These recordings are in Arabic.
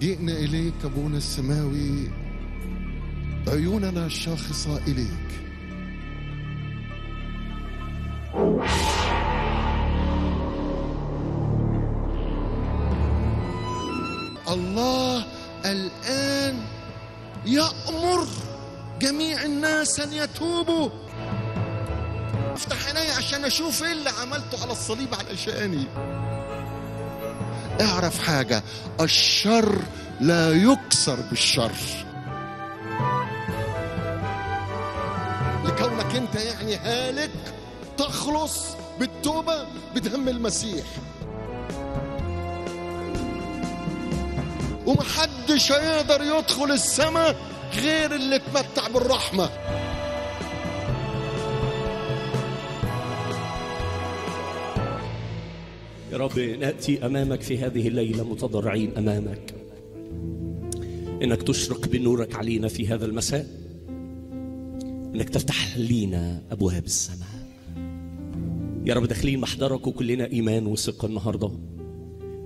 جئنا إليك أبونا السماوي، عيوننا الشاخصة إليك. الله الآن يأمر جميع الناس أن يتوبوا. افتح عيني عشان أشوف إيه اللي عملته على الصليب علشاني. اعرف حاجة، الشر لا يكسر بالشر. لكونك أنت يعني هالك، تخلص بالتوبة بدم المسيح، ومحدش هيقدر يدخل السماء غير اللي اتمتع بالرحمة. يا رب، نأتي أمامك في هذه الليلة متضرعين أمامك، إنك تشرق بنورك علينا في هذا المساء، إنك تفتح لينا أبواب السماء. يا رب، داخلين محضرك وكلنا إيمان وثقة النهاردة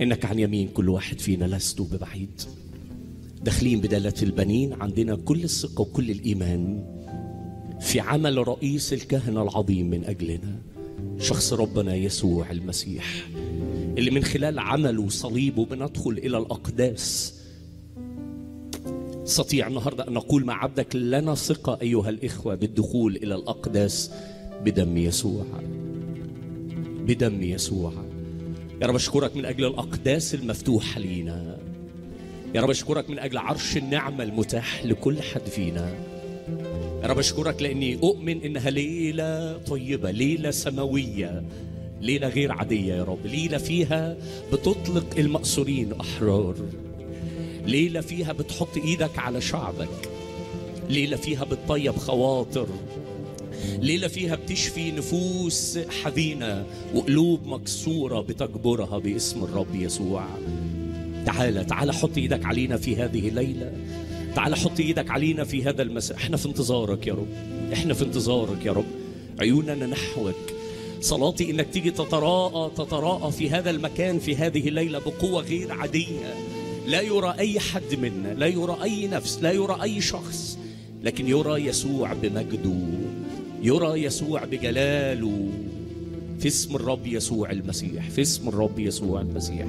إنك عن يمين كل واحد فينا، لست ببعيد. داخلين بدلة البنين، عندنا كل الثقة وكل الإيمان في عمل رئيس الكهنة العظيم من أجلنا، شخص ربنا يسوع المسيح، اللي من خلال عمله وصليبه بندخل إلى الأقداس. استطيع النهاردة أن أقول مع عبدك: لنا ثقة أيها الإخوة بالدخول إلى الأقداس بدم يسوع، بدم يسوع. يا رب أشكرك من أجل الأقداس المفتوحة لينا. يا رب أشكرك من أجل عرش النعمة المتاح لكل حد فينا. يا رب أشكرك لأني أؤمن إنها ليلة طيبة، ليلة سماوية، ليلة غير عادية يا رب، ليلة فيها بتطلق المأسورين أحرار، ليلة فيها بتحط إيدك على شعبك، ليلة فيها بتطيب خواطر، ليلة فيها بتشفي نفوس حزينة وقلوب مكسورة بتجبرها باسم الرب يسوع. تعالى تعالى، حط إيدك علينا في هذه الليلة، تعالى حط إيدك علينا في هذا المساء. احنا في انتظارك يا رب، احنا في انتظارك يا رب، عيوننا نحوك. صلاتي إنك تيجي تتراءى في هذا المكان في هذه الليلة بقوة غير عادية، لا يرى أي حد منا، لا يرى أي نفس، لا يرى أي شخص، لكن يرى يسوع بمجده، يرى يسوع بجلاله، في اسم الرب يسوع المسيح، في اسم الرب يسوع المسيح.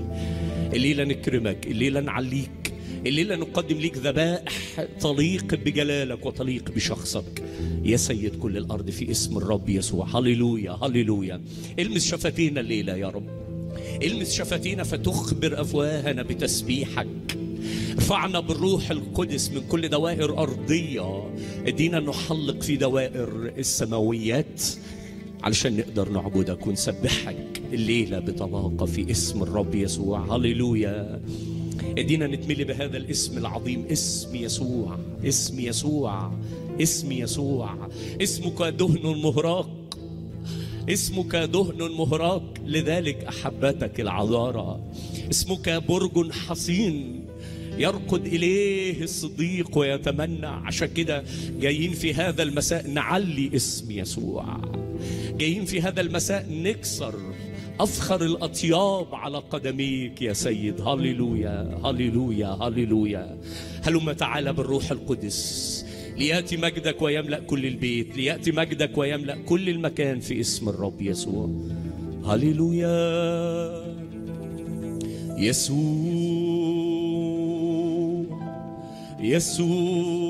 الليلة نكرمك، الليلة نعليك، الليلة نقدم ليك ذبائح تليق بجلالك وتليق بشخصك يا سيد كل الأرض، في اسم الرب يسوع. هللويا هللويا. المس شفتينا الليلة يا رب، المس شفتينا فتخبر أفواهنا بتسبيحك. ارفعنا بالروح القدس من كل دوائر أرضية، ادينا نحلق في دوائر السماويات علشان نقدر نعبدك ونسبحك الليلة بطلاقة في اسم الرب يسوع. هللويا. ادينا نتملي بهذا الاسم العظيم، اسم يسوع، اسم يسوع، اسم يسوع. اسمك دهن مهراق، اسمك دهن مهراق لذلك أحبتك العذارى. اسمك برج حصين يرقد إليه الصديق ويتمنى. عشان كده جايين في هذا المساء نعلي اسم يسوع، جايين في هذا المساء نكسر أفخر الأطياب على قدميك يا سيد. هللويا هللويا هللويا. هلما تعالى بالروح القدس ليأتي مجدك ويملأ كل البيت، ليأتي مجدك ويملأ كل المكان في اسم الرب يسوع. هللويا. يسوع يسوع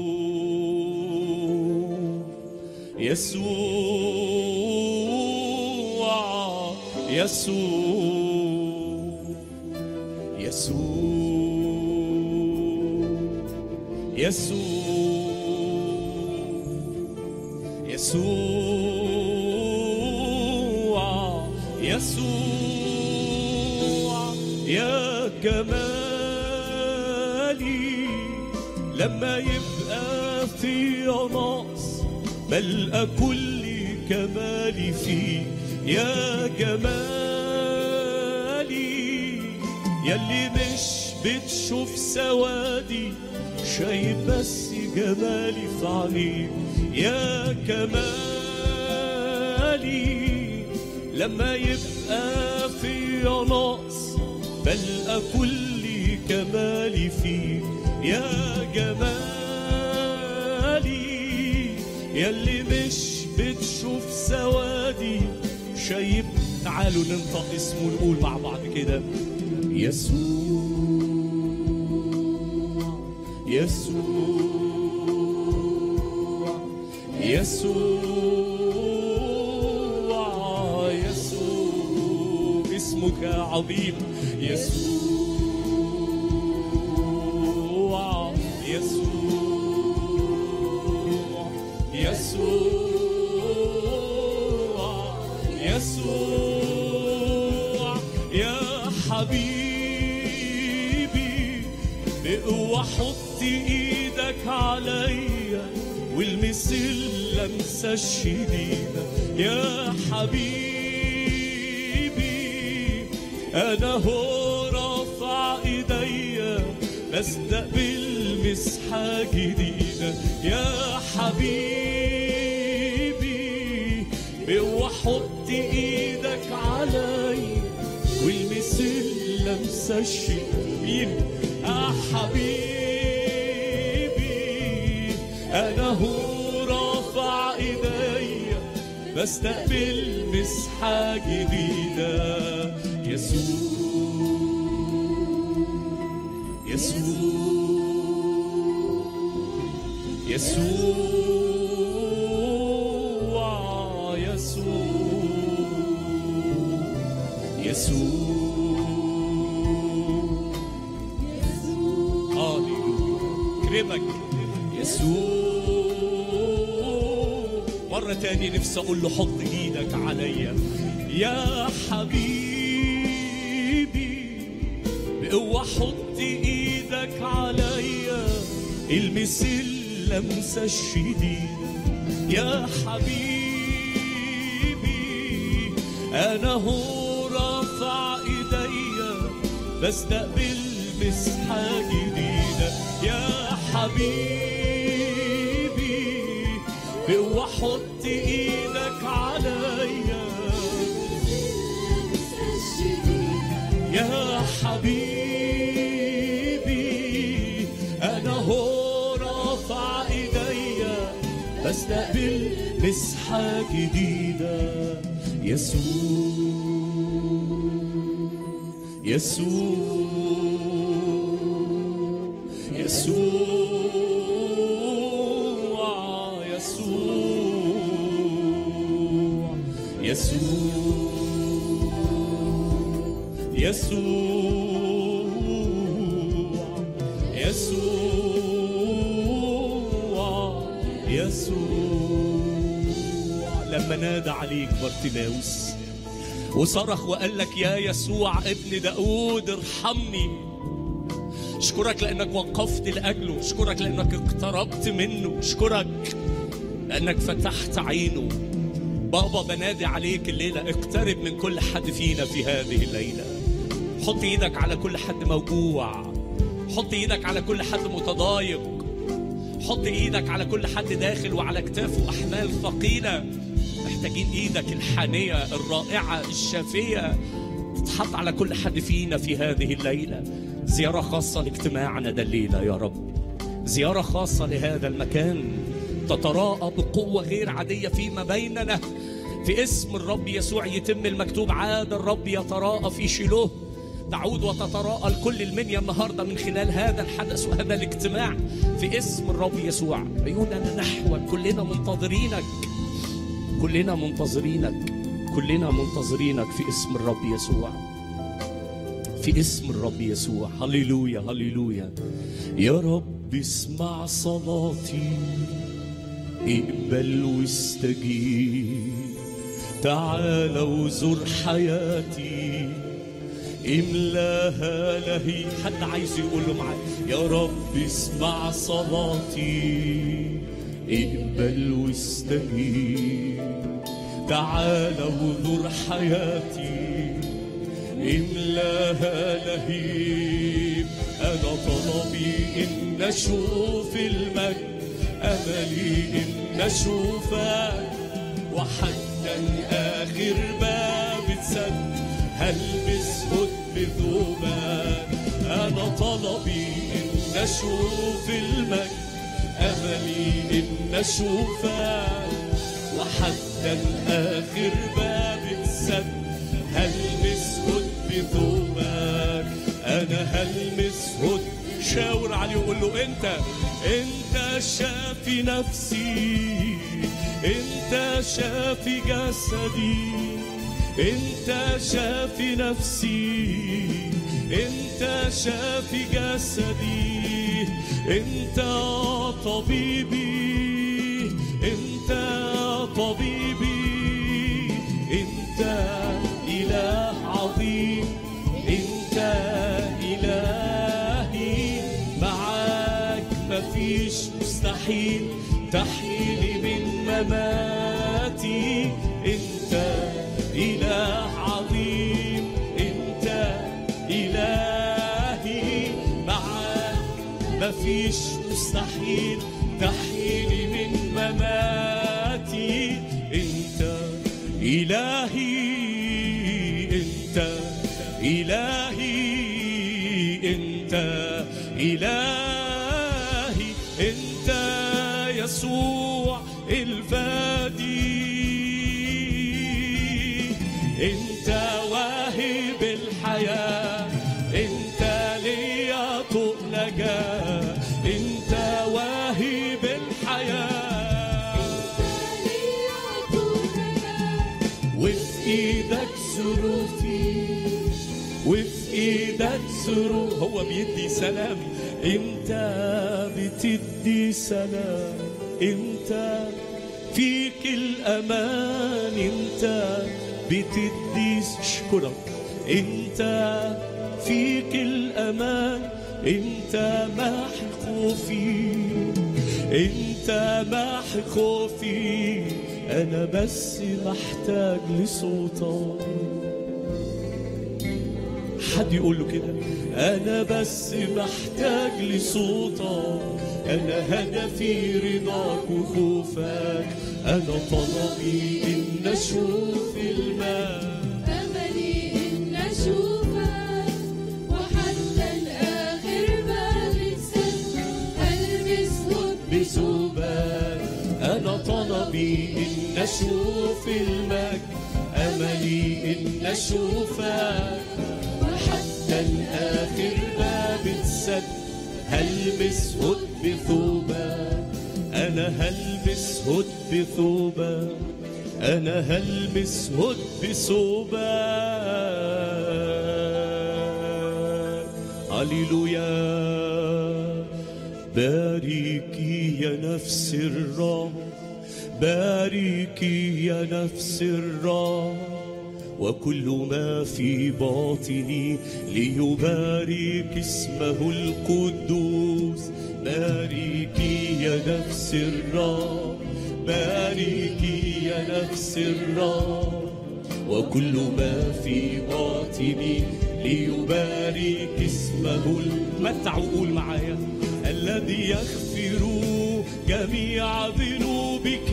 يسوع يسوع يسوع يسوع يسوع يسوع. يا جمالي لما يبقى فيا نقص بلقى كل كمالي فيه. يا جمالي يلي مش بتشوف سوادي، شايف بس جمالي في عينيك. يا جمالي لما يبقى فيا نقص بلقى كل الكمال فيك يا جمالي، ياللي مش بتشوف سوادي شايب. تعالوا ننطق اسمه، نقول مع بعض كده: يسوع يسوع يسوع يسوع، اسمك عظيم يسوع يسوع يسوع يسوع. حبيبي بقوة حط ايدك عليا والمس اللمسة الشديدة يا حبيبي، انا هو رافع ايديا بستقبل مسحة جديدة يا حبيبي، بقوة حط ايدك عليا والمس لمسة الشديدة يا حبيبي، أنا هو رافع إيديا بستقبل مسحة جديدة يسوع يسوع يسوع يسوع يسوع. يسوع مرة تاني نفسي أقول له حط إيدك عليا يا حبيبي، بقوة حط إيدك عليا المس اللمسة الشديدة يا حبيبي، أنا هو رافع إيديا بستقبل مسحة جديدة يا حبيبي، بقوة حط ايدك عليا يا حبيبي، انا هو رافع ايديا بستقبل مسحة جديدة يسوع يسوع يسوع يسوع يسوع يسوع يسوع. لما نادى عليك بارتيماوس وصرخ وقال لك: يا يسوع ابن داود ارحمني، اشكرك لانك وقفت لاجله، اشكرك لانك اقتربت منه، اشكرك لانك فتحت عينه. بابا بنادي عليك الليلة: اقترب من كل حد فينا في هذه الليلة. حط ايدك على كل حد موجوع، حط ايدك على كل حد متضايق، حط ايدك على كل حد داخل وعلى اكتافه احمال ثقيلة محتاجين ايدك الحنية الرائعة الشافية تتحط على كل حد فينا في هذه الليلة. زيارة خاصة لاجتماعنا ده الليلة يا رب، زيارة خاصة لهذا المكان تتراءى بقوة غير عادية فيما بيننا. في اسم الرب يسوع يتم المكتوب: عاد الرب يتراءى في شيلوه. تعود وتتراءى لكل المنيا النهارده من خلال هذا الحدث وهذا الاجتماع في اسم الرب يسوع. عيوننا نحوك، كلنا منتظرينك، كلنا منتظرينك، كلنا منتظرينك في اسم الرب يسوع، في اسم الرب يسوع. هللويا هللويا. يا رب اسمع صلاتي، اقبل واستجيب، تعال وزور حياتي املاها لهي. حد عايز يقوله معايا؟ يا رب اسمع صلاتي، اقبل واستجيب، تعال وزور حياتي املاها لهيب. انا طلبي ان اشوف المجد، أملي إن أشوفك وحتى لآخر باب اتسد، هلبس ثوب ذوبك. أنا طلبي إن أشوف المجد، أملي إن أشوفك وحتى الآخر بابك سد. هلمس هد بثوبك، أنا هلمس هد. شاور عليه وقول له أنت شافي نفسي، أنت شافي جسدي، أنت شافي نفسي، أنت شافي جسدي، أنت طبيبي، أنت طبيبي، أنت إله عظيم، أنت إلهي، معاك مفيش مستحيل، تحيلي من مماتي، أنت إله عظيم، أنت إلهي، معاك مفيش مستحيل، تحيلي من مماتي، أنت إلهي، أنت إلهي، أنت إلهي، أنت يسوع الفادي، أنت واهب الحياة، أنت ليا طوق نجاة، أنت واهب الحياة، أنت ليا طوق نجاة، وفي إيدك ظروفي، وفي إيدك ظروف. هو بيدي سلام، أنت بتدي سلام، أنت فيك الأمان، أنت بتدي. اشكرك انت فيك الامان، انت محي خوفي، انت محي خوفي، انا بس محتاج لصوتك. حد يقول له كده، انا بس محتاج لصوتك، انا هدفي رضاك وخوفك، انا طلبي ان اشوف الماء، املي ان اشوفك وحتى الاخر بابك سد. هلمس هد بثوبك، انا طلبي ان اشوف المجد، املي ان اشوفك وحتى الاخر بابك سد. هلمس هد بثوبك، انا هلبس هد بثوبك، انا هلبس هد بثوبك. هللويا. باركي يا نفس الرب، باركي يا نفس الرب، وكل ما في باطني ليبارك اسمه القدوس. باركي يا نفس الرب، باركي يا نفس الرب، وكل ما في باطني ليبارك اسمه. متع وقول معايا، الذي يغفر جميع ذنوبك،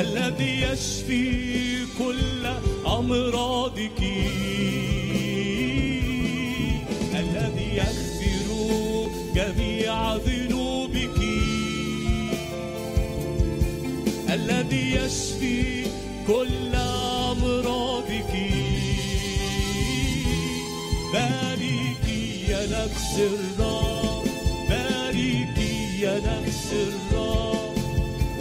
الذي يشفي كل أمراضك، الذي يغفر جميع ذنوبك، الذي يشفي كل أمراضك. باركي يا نفس الرب، باركي يا نفس الرب،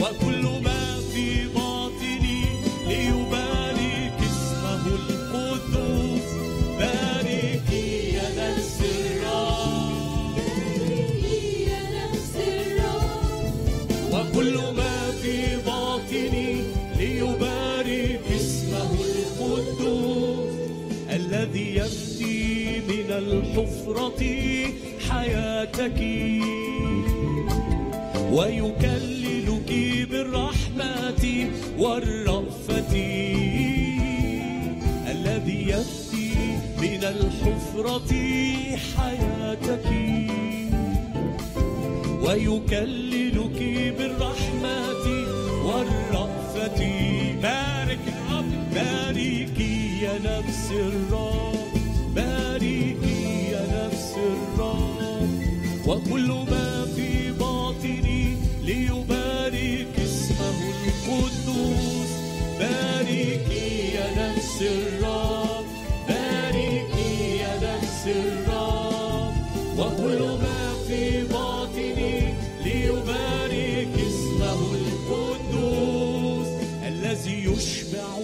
وكل ما في باطني ليبارك اسمه القدوس. باركي يا نفس الرب، باركي يا نفس الرب، وكل ما في باطني ليبارك اسمه القدوس. الذي يبدي من الحفرة حياتك ويكللك بالرحمة والرأفة، الذي يبدي من الحفرة حياتك ويكللك بالرحمة والرأفة. بارك الرب، باركي يا نفس الرب، وكل ما في باطني ليبارك اسمه القدوس. باركي يا نفس الرب، باركي يا نفس الرب، وكل ما في باطني ليبارك اسمه القدوس. الذي يشبع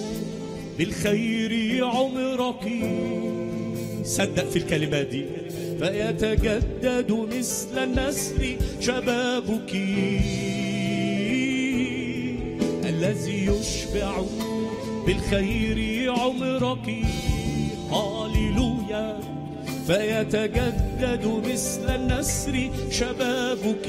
بالخير عمرك، صدق في الكلمات دي، فيتجدد مثل النسر شبابك. الذي يشبع بالخير عمرك، هاليلويا، فيتجدد مثل النسر شبابك.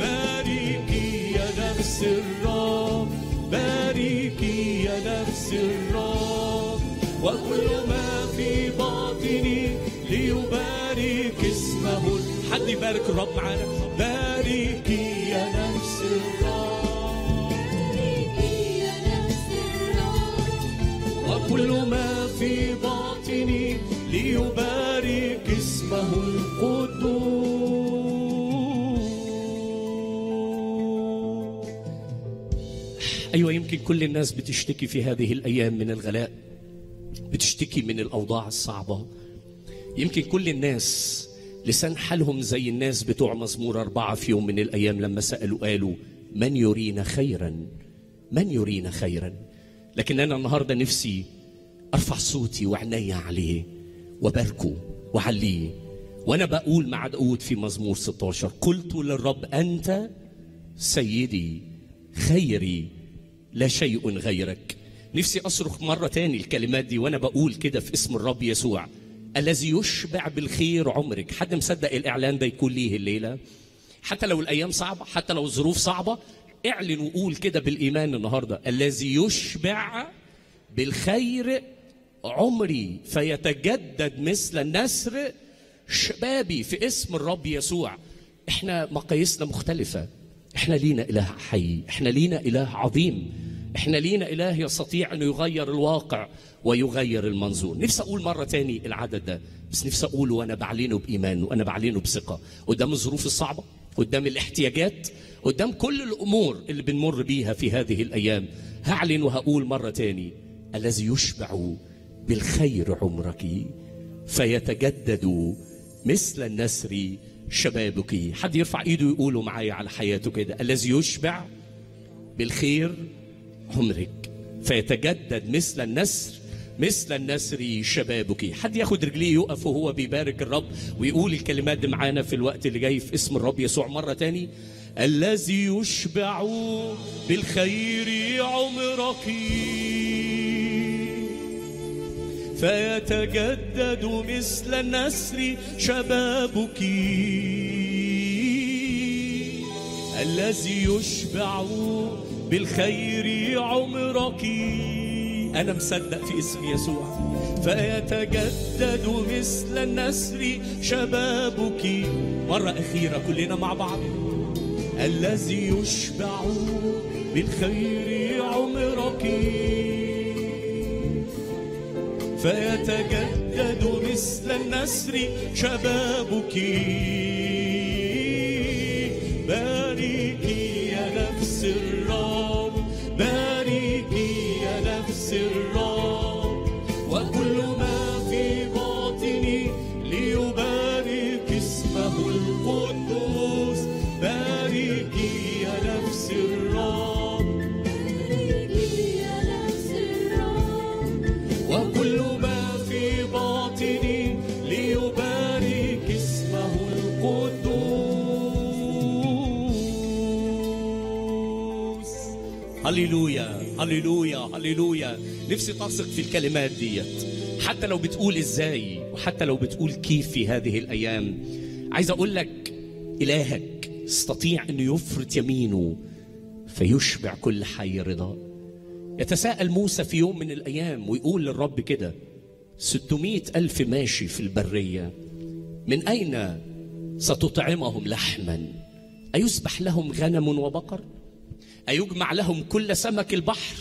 باركي يا نفس الرب، باركي يا نفس الرب، وكل ما في باطني ليبارك اسمه. حد يبارك الرب معانا. باركي يا نفس الرب، باركي يا نفس الرب، وكل ما في باطني ليبارك اسمه القدوس. أيوة، يمكن كل الناس بتشتكي في هذه الأيام من الغلاء، بتشتكي من الأوضاع الصعبة. يمكن كل الناس لسان حالهم زي الناس بتوع مزمور 4 في يوم من الأيام لما سألوا قالوا من يرينا خيرا، من يرينا خيرا. لكن أنا النهاردة نفسي أرفع صوتي وعيني عليه وباركه وعليه، وأنا بقول مع داود في مزمور 16: قلت للرب أنت سيدي خيري لا شيء غيرك. نفسي أصرخ مرة تاني الكلمات دي وأنا بقول كده في اسم الرب يسوع. الذي يشبع بالخير عمرك. حد مصدق الإعلان ده يكون ليه الليلة؟ حتى لو الأيام صعبة، حتى لو الظروف صعبة، اعلن وقول كده بالإيمان النهاردة: الذي يشبع بالخير عمري، فيتجدد مثل النسر شبابي، في اسم الرب يسوع. احنا مقاييسنا مختلفة، احنا لينا إله حي، احنا لينا إله عظيم، احنا لينا إله يستطيع أنه يغير الواقع ويغير المنظور. نفسي أقول مرة تاني العدد ده، بس نفسي أقوله وأنا بعلنه بإيمان وأنا بعلنه بثقة قدام الظروف الصعبة، قدام الاحتياجات، قدام كل الأمور اللي بنمر بيها في هذه الأيام. هعلن وهقول مرة تاني: الذي يشبع بالخير عمرك، فيتجدد مثل النسر شبابك. حد يرفع إيده يقوله معايا على حياته كده: الذي يشبع بالخير عمرك، فيتجدد مثل النسر، مثل النسر شبابك. حد ياخد رجليه يقف وهو بيبارك الرب ويقول الكلمات دي معانا في الوقت اللي جاي في اسم الرب يسوع مرة تاني: الذي يشبع بالخير عمرك، فيتجدد مثل النسر شبابك. الذي يشبع بالخير عمرك، أنا مصدق في اسم يسوع، فيتجدد مثل النسر شبابك. مرة أخيرة كلنا مع بعض: الذي يشبع بالخير عمرك، فيتجدد مثل النسر شبابك. باركي يا نفس الرب، باركي يا نفس الرب، وكل ما في باطني ليبارك اسمه القدوس. باركي يا نفس الرب، باركي يا نفس الرب، وكل ما في باطني ليبارك اسمه القدوس. هللويا، هللويا، هللويا. نفسي تثق في الكلمات ديت، حتى لو بتقول ازاي وحتى لو بتقول كيف في هذه الايام. عايز اقول لك الهك استطيع انه يفرط يمينه فيشبع كل حي رضا. يتساءل موسى في يوم من الايام ويقول للرب كده: 600,000 ماشي في البريه، من اين ستطعمهم لحما؟ ايسبح لهم غنم وبقر؟ أيجمع لهم كل سمك البحر؟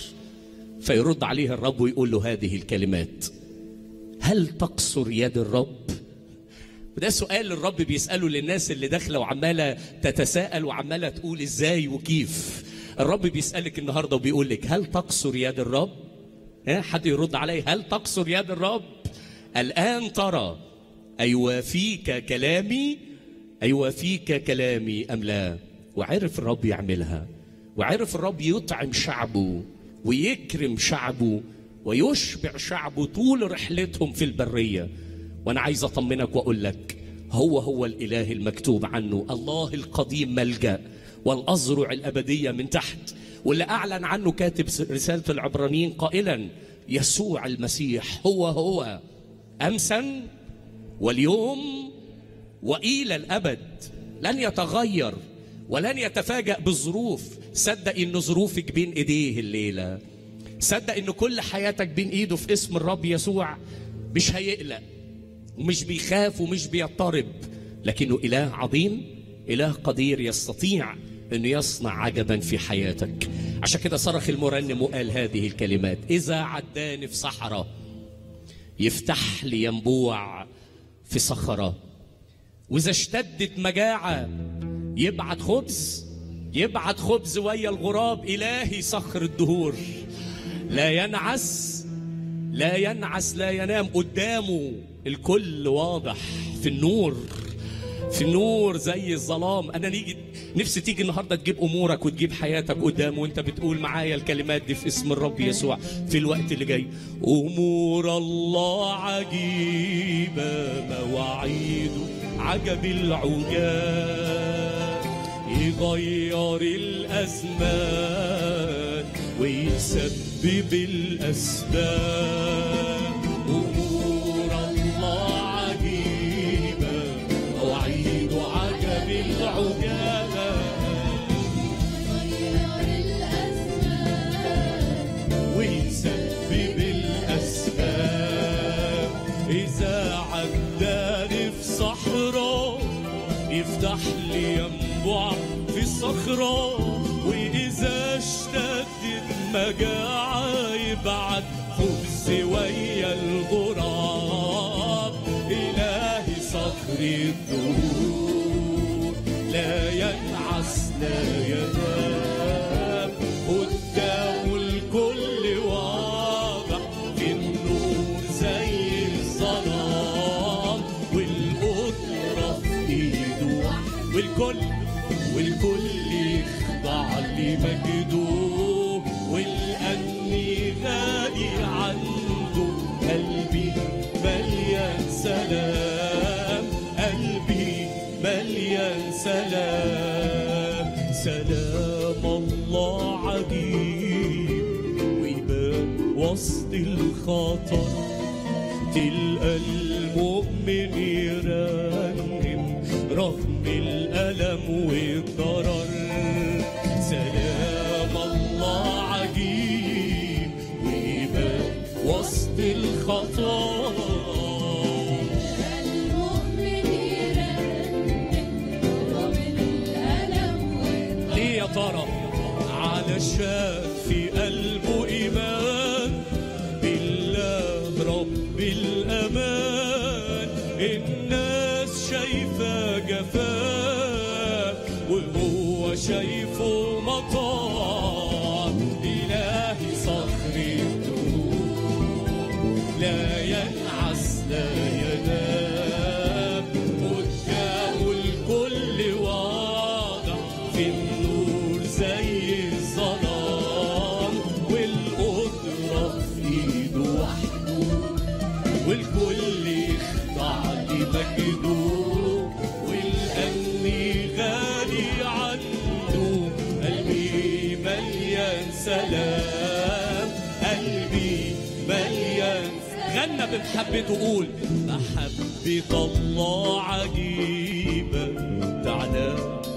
فيرد عليه الرب ويقول له هذه الكلمات: هل تقصر يد الرب وده سؤال الرب بيسأله للناس اللي داخله وعماله تتساءل وعماله تقول ازاي وكيف. الرب بيسألك النهارده وبيقول لك هل تقصر يد الرب؟ حد يرد علي هل تقصر يد الرب؟ الآن ترى أيوافيك كلامي أم لا؟ وعرف الرب يعملها، وعرف الرب يطعم شعبه ويكرم شعبه ويشبع شعبه طول رحلتهم في البرية. وأنا عايز أطمنك وأقول لك هو الإله المكتوب عنه الله القديم ملجأ والأزرع الأبدية من تحت، واللي أعلن عنه كاتب رسالة العبرانيين قائلا يسوع المسيح هو أمسا واليوم وإلى الأبد، لن يتغير ولن يتفاجأ بالظروف. صدق إن ظروفك بين إيديه الليلة، صدق إن كل حياتك بين إيده في اسم الرب يسوع. مش هيقلق ومش بيخاف ومش بيضطرب، لكنه إله عظيم، إله قدير يستطيع أنه يصنع عجبا في حياتك. عشان كده صرخ المرنم وقال هذه الكلمات: إذا عداني في صحراء يفتح لي ينبوع في صخرة، وإذا اشتدت مجاعة يبعت خبز ويا الغراب. إلهي صخر الدهور لا ينعس لا ينام، قدامه الكل واضح في النور، زي الظلام. أنا نفسي تيجي النهارده تجيب أمورك وتجيب حياتك قدامه وأنت بتقول معايا الكلمات دي في اسم الرب يسوع في الوقت اللي جاي. أمور الله عجيبة، مواعيده عجب العجاب، يغير الأزمان ويسبب الأسباب. يفتح لي ينبوع في صخرة، وإذا اشتدت مجاعة يبعت خبز ويا الغراب. إلهي صخر الدهور لا ينعس لا ينام، قدامه الكل واضح في النور زي الظلام، والقدرة في إيده والكل يخضع لمجده، والأني غالي عنده. قلبي مليان سلام، سلام الله عجيب ويبان وسط الخطر، تلقى المؤمن يرنم رغم الألم والضرر. سلام الله عجيب ويبان وسط الخطر، المؤمن يرنم رغم الألم والضرر. ليه يا ترى؟ علشان في قلبه إيمان بالله رب الأمان. الناس شايفة جفاه وهو شايفه مطاع. إلهي صخر الدهور لا ينعس لا ينام، قدامه الكل واضح في النور زي الظلام، والقدرة في ايده وحده والكل يخضع لمجده. سلام قلبي مليان. غنى بمحبته قول: محبة الله عجيبة تعلى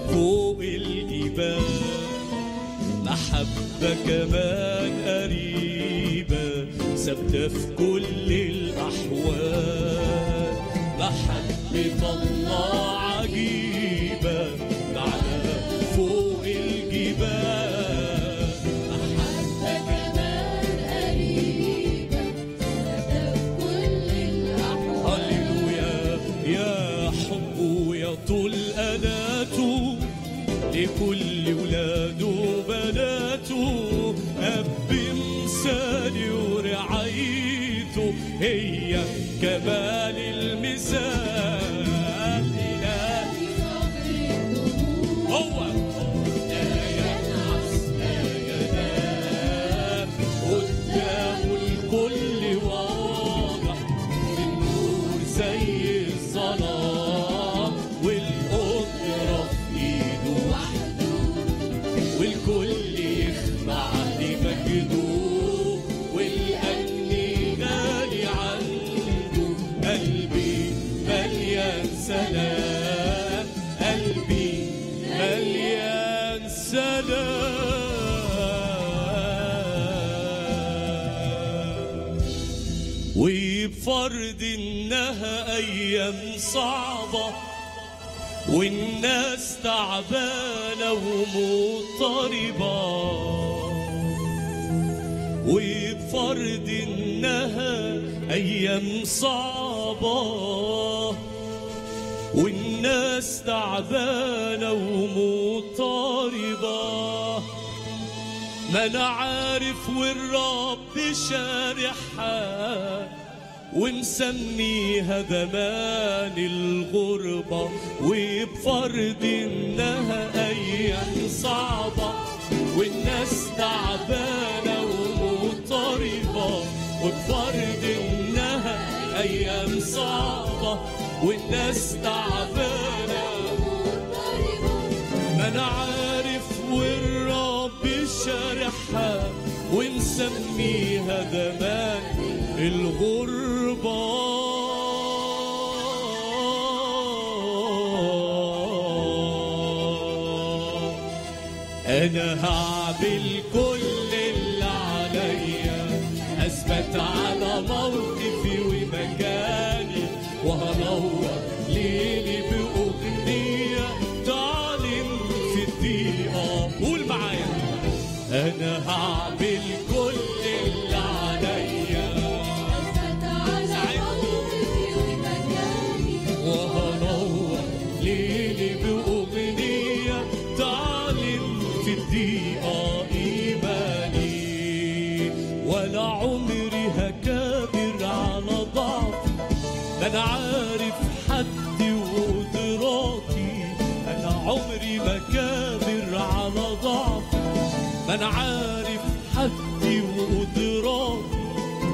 فوق الجبال، محبة كمان قريبة ثابتة في كل الأحوال. محبة الله عجيبة تعلى فوق الجبال، تخبط الآلات لكل ولاده وبناته، أب مثالي ورعايته هي كمال المثال. إله هو لا ينعس لا ينام، قدامه الكل واضح النور زي الظلام، والقدرة في ايده وحده والكل يخضع لمجده، قلبي مليان سلام. وبفرض انها ايام صعبه والناس تعبانه ومضطربه، وبفرض انها ايام صعبه والناس تعبانه ومضطربه، ما انا عارف والرب شارحها ونسميها دمان الغربه. وبفرض انها ايام صعبه والناس تعبانه ومضطربه، وبفرض انها ايام صعبه والناس تعبانه ومضطربه، ما انا عارف والرب شارحها ونسميها دمان الغربه. انا هعمل كل اللي عليا اثبت على موقفي ومكاني، وهنور ليلي بأغنية تعلم في الدقيقة. قول معايا أنا هعمل كل اللي عليا أثبت على موقفي ومكاني، وهنور ليلي بأغنية تعلم في الدقيقة إيماني، ولا عمري هكابر على ضعفي، أنا عارف حدي وقدراتي، أنا عمري ما كابر على ضعفي، أنا عارف حدي وقدراتي،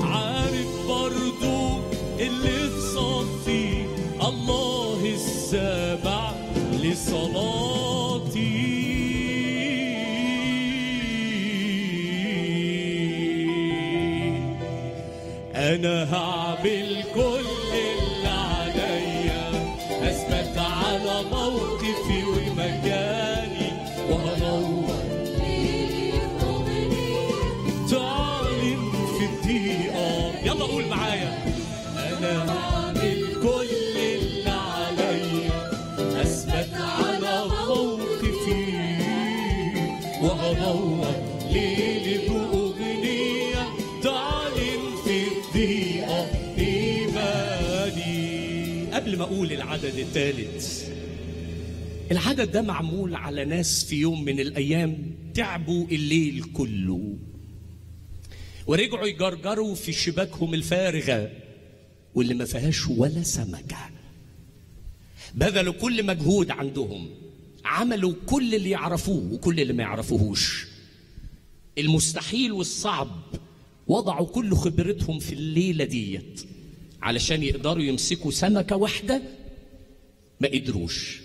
عارف برضو اللي في صفي، الله السابع لصلاتي. أنا هعمل كل أثبت على موقفي ومكاني، وهنور ليلي بأغنية تعلم في الدقيقة. يلا قول معايا أنا هعمل كل اللي عليا أثبت على موقفي، وهنور ليلي بأغنية تعلم في الدقيقة إيماني. قبل ما اقول العدد الثالث، العدد ده معمول على ناس في يوم من الايام تعبوا الليل كله ورجعوا يجرجروا في شباكهم الفارغه واللي ما فيهاش ولا سمكه، بذلوا كل مجهود عندهم، عملوا كل اللي يعرفوه وكل اللي ما يعرفوهوش، المستحيل والصعب، وضعوا كل خبرتهم في الليله ديت علشان يقدروا يمسكوا سمكة واحدة، ما قدروش،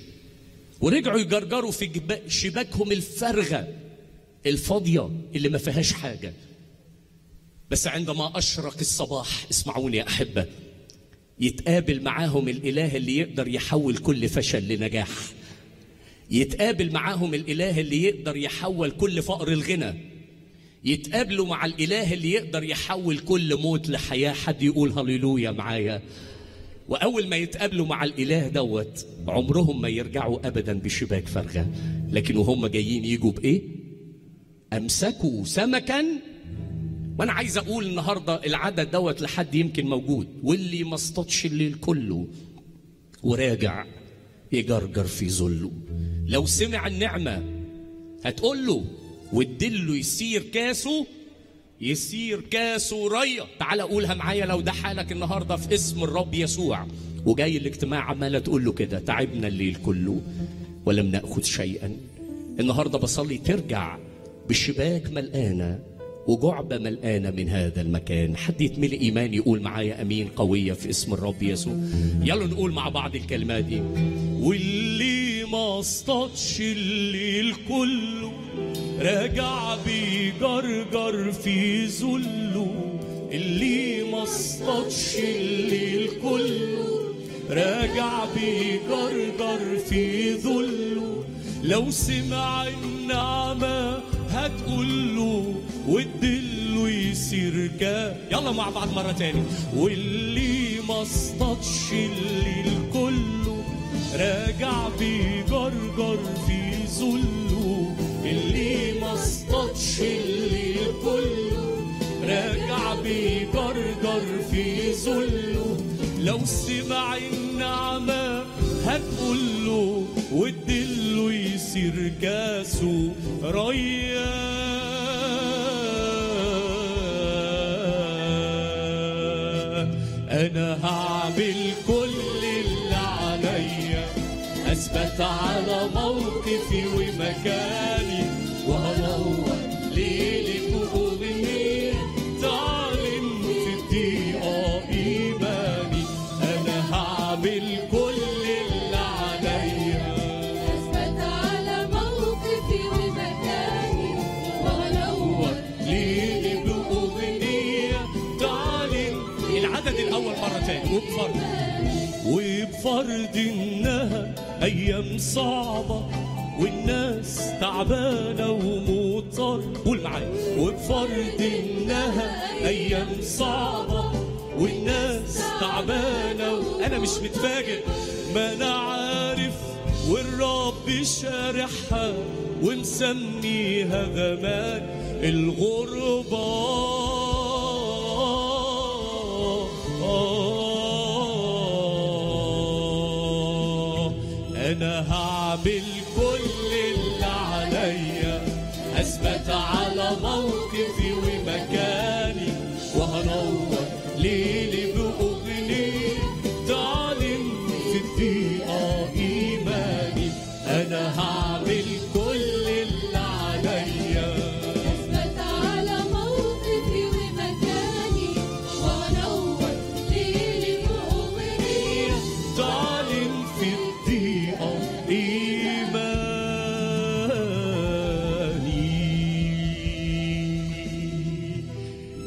ورجعوا يجرجروا في شباكهم الفارغة الفاضية اللي ما فيهاش حاجة. بس عندما أشرق الصباح، اسمعوني يا أحبة، يتقابل معاهم الإله اللي يقدر يحول كل فشل لنجاح، يتقابل معاهم الإله اللي يقدر يحول كل فقر الغنى، يتقابلوا مع الإله اللي يقدر يحول كل موت لحياة. حد يقول هللويا معايا. وأول ما يتقابلوا مع الإله دوت، عمرهم ما يرجعوا أبدا بشباك فارغة، لكن وهم جايين يجوا بإيه؟ أمسكوا سمكا. وأنا عايز أقول النهاردة العدد دوت لحد يمكن موجود، واللي ما اصطادش الليل كله وراجع يجرجر في ظله. لو سمع النعمة هتقول له وتدله يسير كاسه، يسير كاسه ريا. تعال قولها معايا لو ده حالك النهارده في اسم الرب يسوع، وجاي الاجتماع عماله تقول له كده: تعبنا الليل كله ولم ناخذ شيئا. النهارده بصلي ترجع بالشباك ملقانه وجعبه ملقانه من هذا المكان. حد يتملي ايمان يقول معايا امين قويه في اسم الرب يسوع. يلا نقول مع بعض الكلمات دي: واللي ما اصطادش الليل كله راجع بيجرجر في ذله. اللي ما اصطادش الليل كله راجع بيجرجر في ذله. لو سمع النعمة هتقوله وتدله يسير كا. يلا مع بعض مرة تاني: واللي ما اصطادش الليل كله راجع بيجرجر في ذله. اللي ما اصطادش الليل كله راجع بيجرجر في ذله. لو سمع النعمة هتقوله وتدله يسير كاسه ريا. أنا هعمل كل اللي عليا، أثبت على موقفي ومكاني، وهدور ليلي فوق مني. تعلمت الدقيقة إيماني، أنا هعمل كل اللي عليا، أثبت على موقفي ومكاني، وهدور ليلي فوق مني. تعلم العدد الأول مرة تاني: وبفرض إنها أيام صعبة والناس تعبانة ومضطر. قول معايا: وبفرض إنها أيام صعبة والناس تعبانة. أنا مش متفاجئ، ما أنا عارف، والرب شارحها ومسميها غمان الغربة. أنا هعمل أثبت على موقفي ومكاني، وهنور ليلي بأغنية. تعلم في الضيقة إيماني، أنا هعمل كل اللي عليا، أثبت على موقفي ومكاني، وهنور ليلي بأغنية. تعلم في الضيقة إيماني.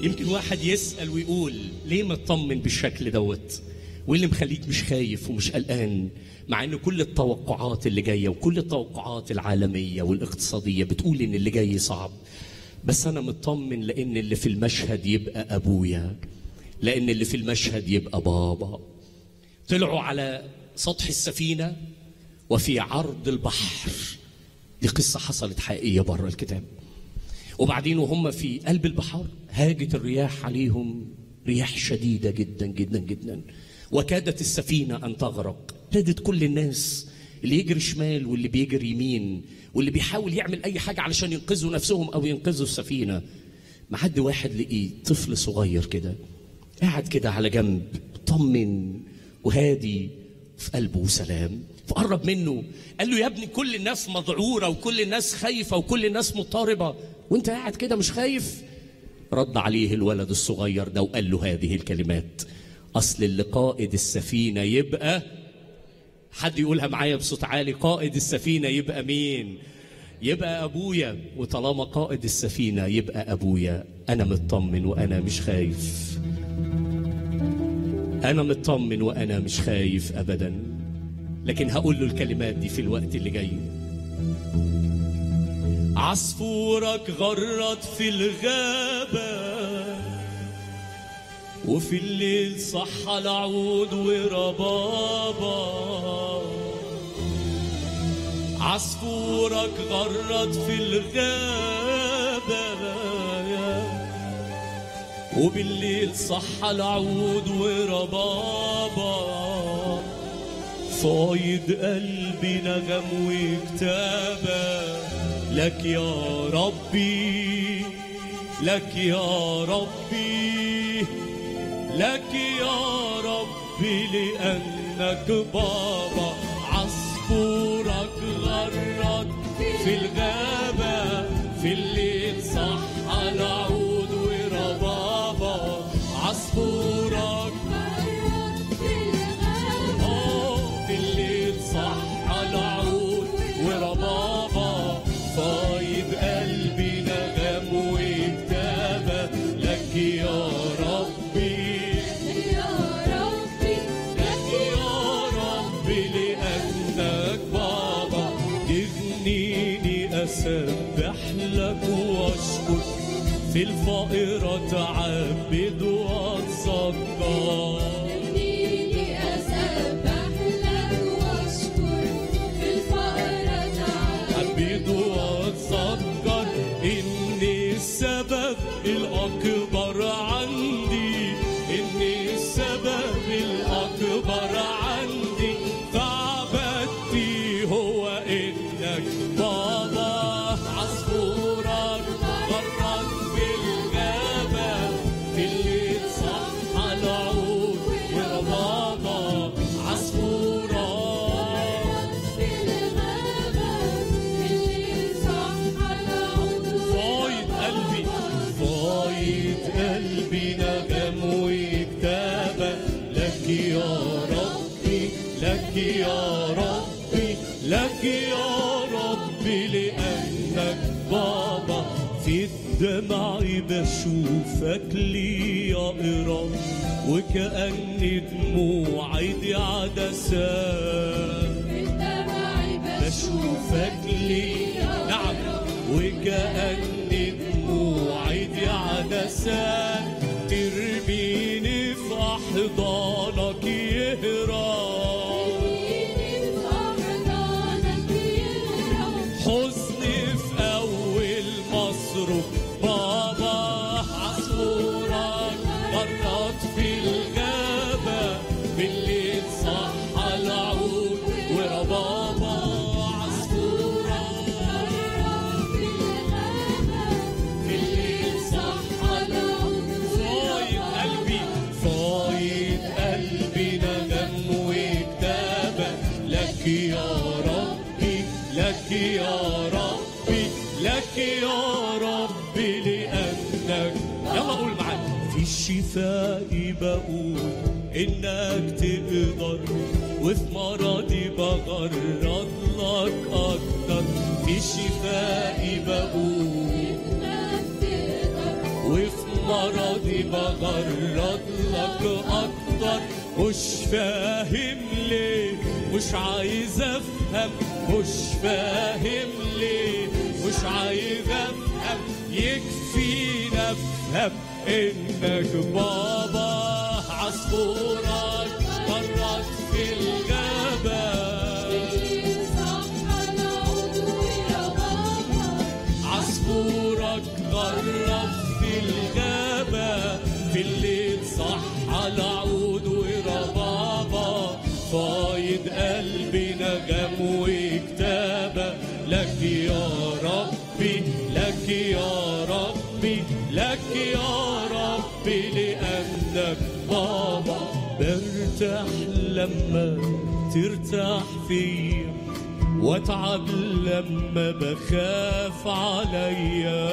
يمكن واحد يسأل ويقول: ليه مطمن بالشكل دوت؟ وايه اللي مخليك مش خايف ومش قلقان مع ان كل التوقعات اللي جايه وكل التوقعات العالميه والاقتصاديه بتقول ان اللي جاي صعب؟ بس انا مطمن لان اللي في المشهد يبقى ابويا، لان اللي في المشهد يبقى بابا. طلعوا على سطح السفينه وفي عرض البحر. دي قصه حصلت حقيقيه بره الكتاب. وبعدين وهم في قلب البحر هاجت الرياح عليهم، رياح شديدة جدا جدا جدا، وكادت السفينة أن تغرق. كادت كل الناس، اللي يجري شمال واللي بيجري يمين واللي بيحاول يعمل أي حاجة علشان ينقذوا نفسهم أو ينقذوا السفينة. ما حد واحد لقيه طفل صغير كده قاعد كده على جنب، طمن وهادي، في قلبه سلام. فقرب منه قال له: يا ابني كل الناس مذعورة وكل الناس خايفة وكل الناس مضطربة وانت قاعد كده مش خايف. رد عليه الولد الصغير ده وقال له هذه الكلمات: اصل اللي قائد السفينة يبقى. حد يقولها معايا بصوت عالي: قائد السفينة يبقى مين؟ يبقى ابويا. وطالما قائد السفينة يبقى ابويا، انا مطمن وانا مش خايف. انا مطمن وانا مش خايف ابدا. لكن هقول له الكلمات دي في الوقت اللي جاي. عصفورك غرد في الغابة، وفي الليل صح العود وربابة. عصفورك غرد في الغابة، وبالليل صح العود وربابة. صايد قلبي نغم وكتابة لك يا ربي لك يا ربي لك يا ربي لأنك بابا عصفورك غرد في الغابة في الليل صح العود وربابة عصفورك غرد في الغابة في الليل صح العود وربابة صايد قلبي نغم وكتابة لك يا ربي أسبح لك واشكر في الفقر أتعبد وأتصدق تغنيني أسبح لك واشكر في الفقر أتعبد وأتصدق إني السبب الأكبر عندي إني السبب الأكبر عندي فعبدتي هو إنك بابا عصفورك غرد في الغابة في الليل صح العود وربابة عصفورك غرد في الغابة في الليل صح العود صايد قلبي نغم وكتابة لك يا ربي لك يا ربي لك يا ربي لأنك بابا في الدمع بشوفك لي يا قراب وكأن دموعي دي عدسات في الدمع بشوفك لي نعم وكأن دموعي دي عدسات ترميني في أحضانك يهرب حزني في أول مصروف بابا عصفورك غرد في الغابة بالليل صح العود وربابة عصفورك غرد في الغابة بالليل صح العود صايد قلبي نغم وكتابة لك يا رب لك يا ربي لك يا ربي لأنك يلا قول معايا في شفائي بقول إنك تقدر وفي مرضي بغرد لك أكتر في شفائي بقول إنك تقدر وفي مرضي بغرد لك أكتر مش فاهم ليه مش عايز افهم مش فاهم ليه مش عايز افهم يكفينا افهم انك بابا عصفورك غرد في الغابة بالليل صح العود وربابة عصفورك غرد في الغابة بالليل صح العود وربابة صايد قلبي نغم وكتابة لك يا ربي لك يا ربي لك يا ربي لأنك بابا برتاح لما ترتاح فيا واتعب لما بخاف عليا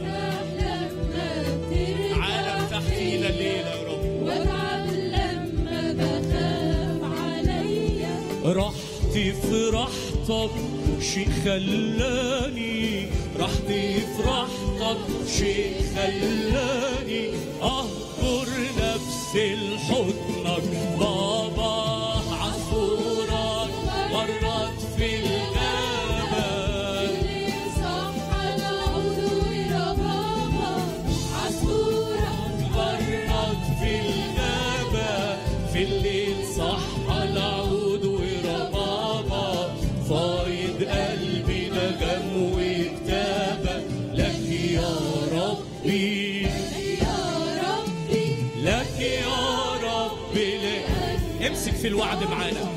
برتاح لما ترتاح عالم تحتينا الليلة يا رب واتعب لما بخاف عليا رحتي في راحتك شيء خلاني رحتي في راحتك شيء خلاني أهجر نفسي لحضنك بابا عصفورك غرد في الغابة بالليل صح العود وربابة عصفورك غرد في الغابة في الليل صح العود وربابة صايد قلبي نغم وكتابة لك يا ربي لك يا ربي لك يا ربي لأنك في الوعد معانا.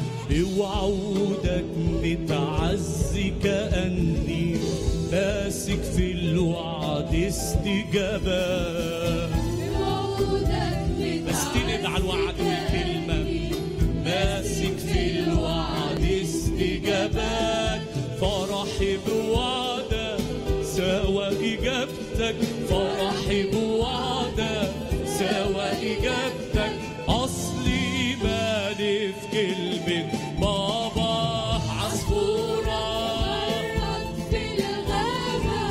اوعودك متعزي كأني ماسك في الوعد استجابة. اوعودك متعزي بستند على الوعد والكلمة، ماسك في الوعد استجابات. فرحي بوعدك سوى إجابتك، فرحي بوعدك سوى إجابتك. أصلي مالي في كلمة بابا، عصفورة في الغابة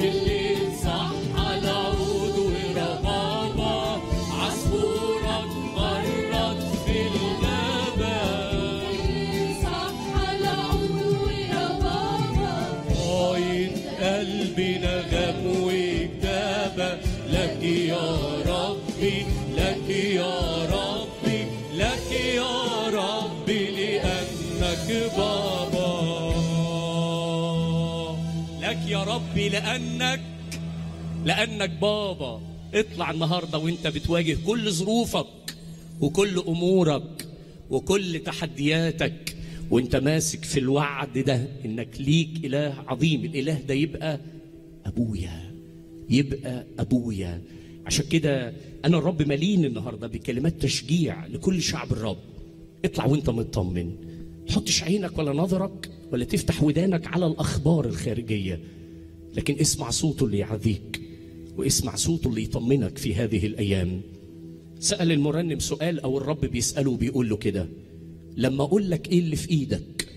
في الليل صح العود وربابة. عصفورة مرت في الغابة في الليل صح العود وربابة. عين قلبي نغم وكتابة، لك يا ربي لك يا ربي لك يا ربي لأنك بابا. لك يا ربي لأنك بابا. اطلع النهارده وانت بتواجه كل ظروفك وكل أمورك وكل تحدياتك، وانت ماسك في الوعد ده انك ليك إله عظيم. الإله ده يبقى أبويا، يبقى أبويا. عشان كده أنا الرب ملين النهاردة بكلمات تشجيع لكل شعب الرب. اطلع وانت مطمن، تحطش عينك ولا نظرك ولا تفتح ودانك على الأخبار الخارجية، لكن اسمع صوته اللي يعذيك واسمع صوته اللي يطمنك في هذه الأيام. سأل المرنم سؤال، أو الرب بيسأله بيقول له كده: لما أقول لك إيه اللي في إيدك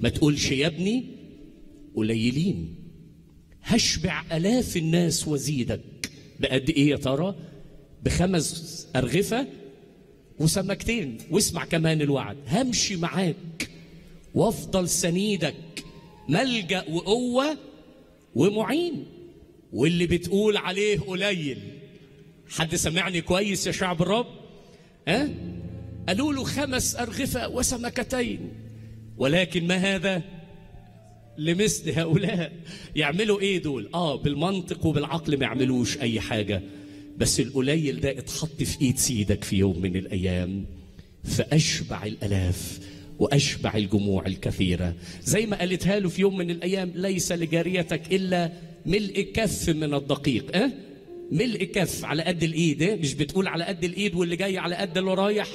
ما تقولش يا ابني قليلين، هشبع آلاف الناس وزيدك. بقد ايه يا ترى؟ ب5 ارغفه وسمكتين. واسمع كمان الوعد: همشي معاك وافضل سنيدك، ملجأ وقوه ومعين، واللي بتقول عليه قليل. حد سمعني كويس يا شعب الرب؟ ها؟ قالوا له 5 أرغفة وسمكتين، ولكن ما هذا لمثل هؤلاء. يعملوا ايه دول؟ بالمنطق وبالعقل ما يعملوش اي حاجه، بس القليل ده اتحط في ايد سيدك في يوم من الايام، فاشبع الالاف واشبع الجموع الكثيره. زي ما قالتها له في يوم من الايام: ليس لجاريتك الا ملء كف من الدقيق. ملء كف على قد الايد. مش بتقول على قد الايد واللي جاي على قد اللي رايح.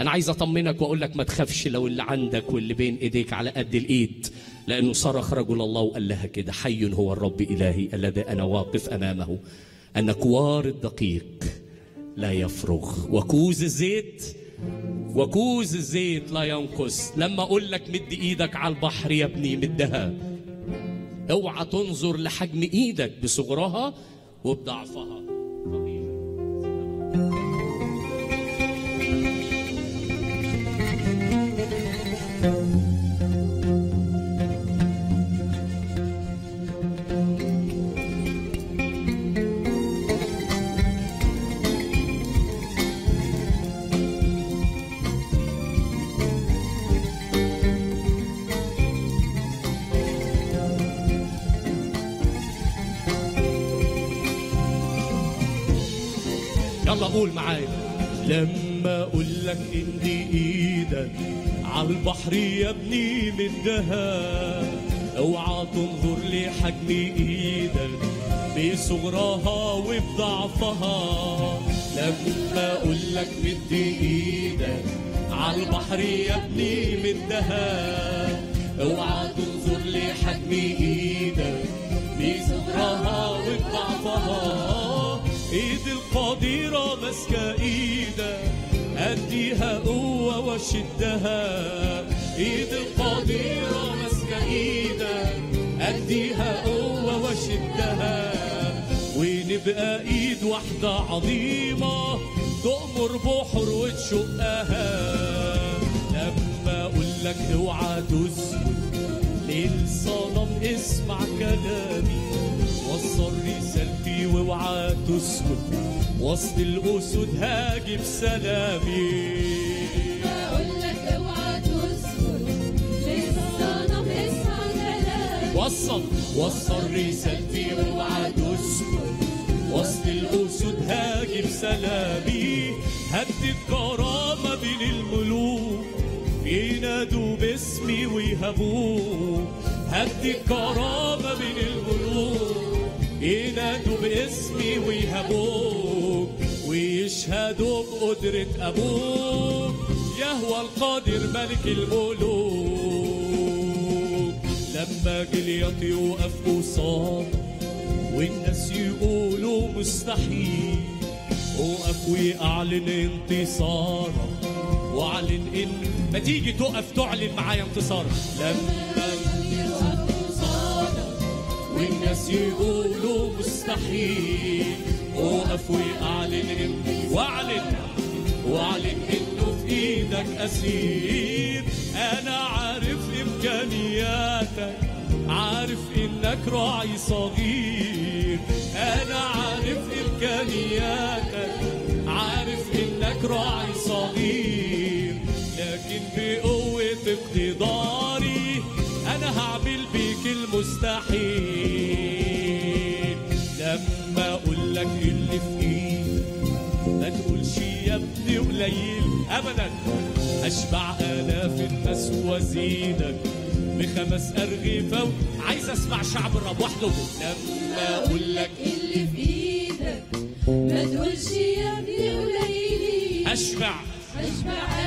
انا عايز اطمنك واقول لك ما تخافش لو اللي عندك واللي بين ايديك على قد الايد، لأنه صرخ رجل الله وقال لها كده: حي هو الرب إلهي الذي أنا واقف أمامه، أن كوار الدقيق لا يفرغ وكوز الزيت لا ينقص. لما أقول لك مد إيدك على البحر يا ابني مدها، اوعى تنظر لحجم إيدك بصغرها وبضعفها. قول معايا: لما اقول لك ان ايدك على البحر يا ابني مدها، اوعى تنظر لحجم ايدك بصغرها وبضعفها. لما اقول لك مد ايدك على البحر يا ابني مدها، اوعى تنظر لحجم ايدك بصغرها وبضعفها. ايد القديرة ماسكة ايدك، اديها قوة وشدها. ايد القديرة ماسكة ايدك، اديها قوة وشدها. ونبقى ايد واحدة عظيمة تأمر بحر وتشقها. لما اقول لك اوعى تسكت للصنم، اسمع كلامي وصل رسالتي واوعى تسكت، وسط الاسود هاجي بسلامي. لما اقول لك اوعى تسكت للصنم، اسمع كلامي وصل رسالتي واوعى تسكت، وسط الاسود هاجي بسلامي. هدي الكرامه بين الملوك، بينادوا باسمي ويهبوه، هدي الكرامة بين القلوب. ينادوا باسمي ويهبوك ويشهدوا بقدرة أبوك، يهوى القادر ملك الملوك. لما جليط يوقف وصام والناس يقولوا مستحيل، وقف وأعلن انتصاره وأعلن إن ما تيجي تقف تعلن معايا انتصاره. لما يوقف وصام والناس يقولوا مستحيل، وقف وأعلن وأعلن إنه في إيدك أسير. أنا عارف إمكانياتك، عارف إنك راعي صغير. أنا عارف إمكانياتك، عارف إنك راعي صغير، لكن بقوة اقتداري أنا هعمل بيك المستحيل. لما أقول لك اللي في إيدي ما تقولش يا ابني قليل أبدا، أشبع آلاف الناس وأزيدك بخمس أرغفة. عايز أسمع شعب الرب وحده. لما أقول لك اللي في إيدك ما تقولش يا ابني قليلي، أشبع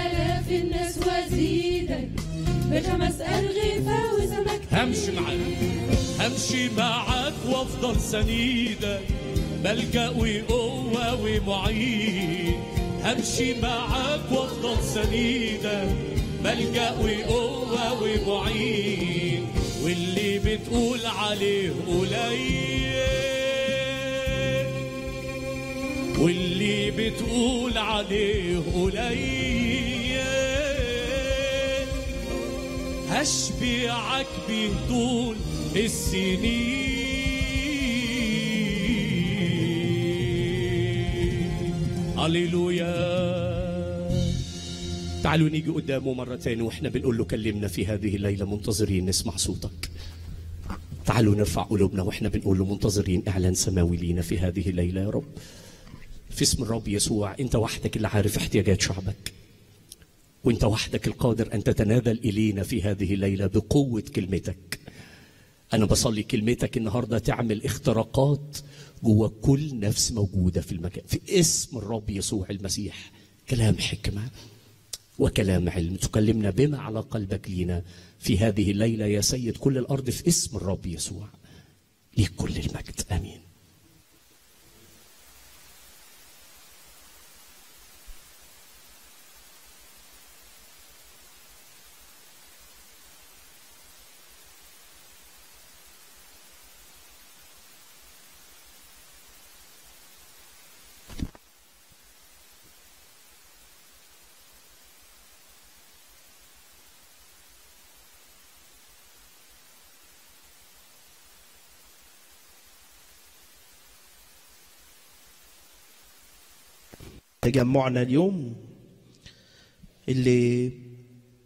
آلاف الناس وأزيدك بخمس أرغفة وسمك. همشي معاك وأفضل سندك، ملجأ وقوة ومعين. همشي معاك وأفضل سندك، ملجأ وقوة ومعين، واللي بتقول عليه قليل، واللي بتقول عليه قليل، هشبعك بيه طول السنين. هللويا. تعالوا نيجي قدامه مرة تاني واحنا بنقول له كلمنا في هذه الليلة، منتظرين نسمع صوتك. تعالوا نرفع قلوبنا واحنا بنقول له منتظرين اعلان سماوي لينا في هذه الليلة يا رب. في اسم الرب يسوع، انت وحدك اللي عارف احتياجات شعبك، وانت وحدك القادر ان تتنازل الينا في هذه الليلة بقوة كلمتك. انا بصلي كلمتك النهاردة تعمل اختراقات جوه كل نفس موجودة في المكان، في اسم الرب يسوع المسيح. كلام حكمة وكلام علم، تكلمنا بما على قلبك لينا في هذه الليلة يا سيد كل الأرض، في اسم الرب يسوع ليك كل المجد، آمين. تجمعنا اليوم اللي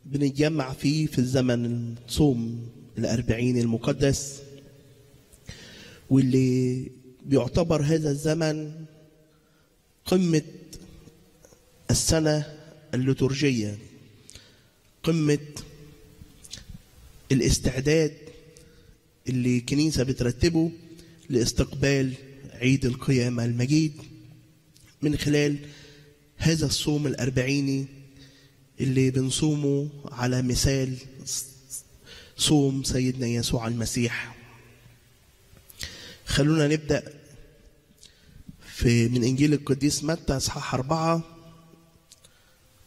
بنتجمع فيه في الزمن صوم الأربعين المقدس، واللي بيعتبر هذا الزمن قمة السنة الليتورجية، قمة الاستعداد اللي الكنيسة بترتبه لاستقبال عيد القيامة المجيد من خلال هذا الصوم الأربعيني اللي بنصومه على مثال صوم سيدنا يسوع المسيح. خلونا نبدأ من إنجيل القديس متى إصحاح 4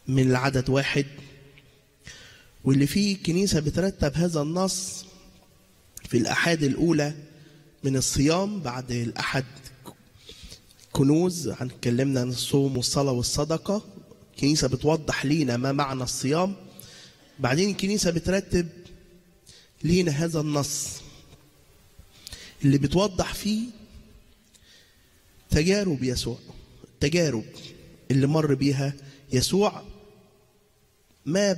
من العدد 1، واللي فيه الكنيسة بترتب هذا النص في الأحد الأولى من الصيام. بعد الأحد كنوز، هنتكلمنا عن الصوم والصلاة والصدقة. الكنيسة بتوضح لينا ما معنى الصيام، بعدين الكنيسة بترتب لينا هذا النص اللي بتوضح فيه تجارب يسوع، التجارب اللي مر بيها يسوع ما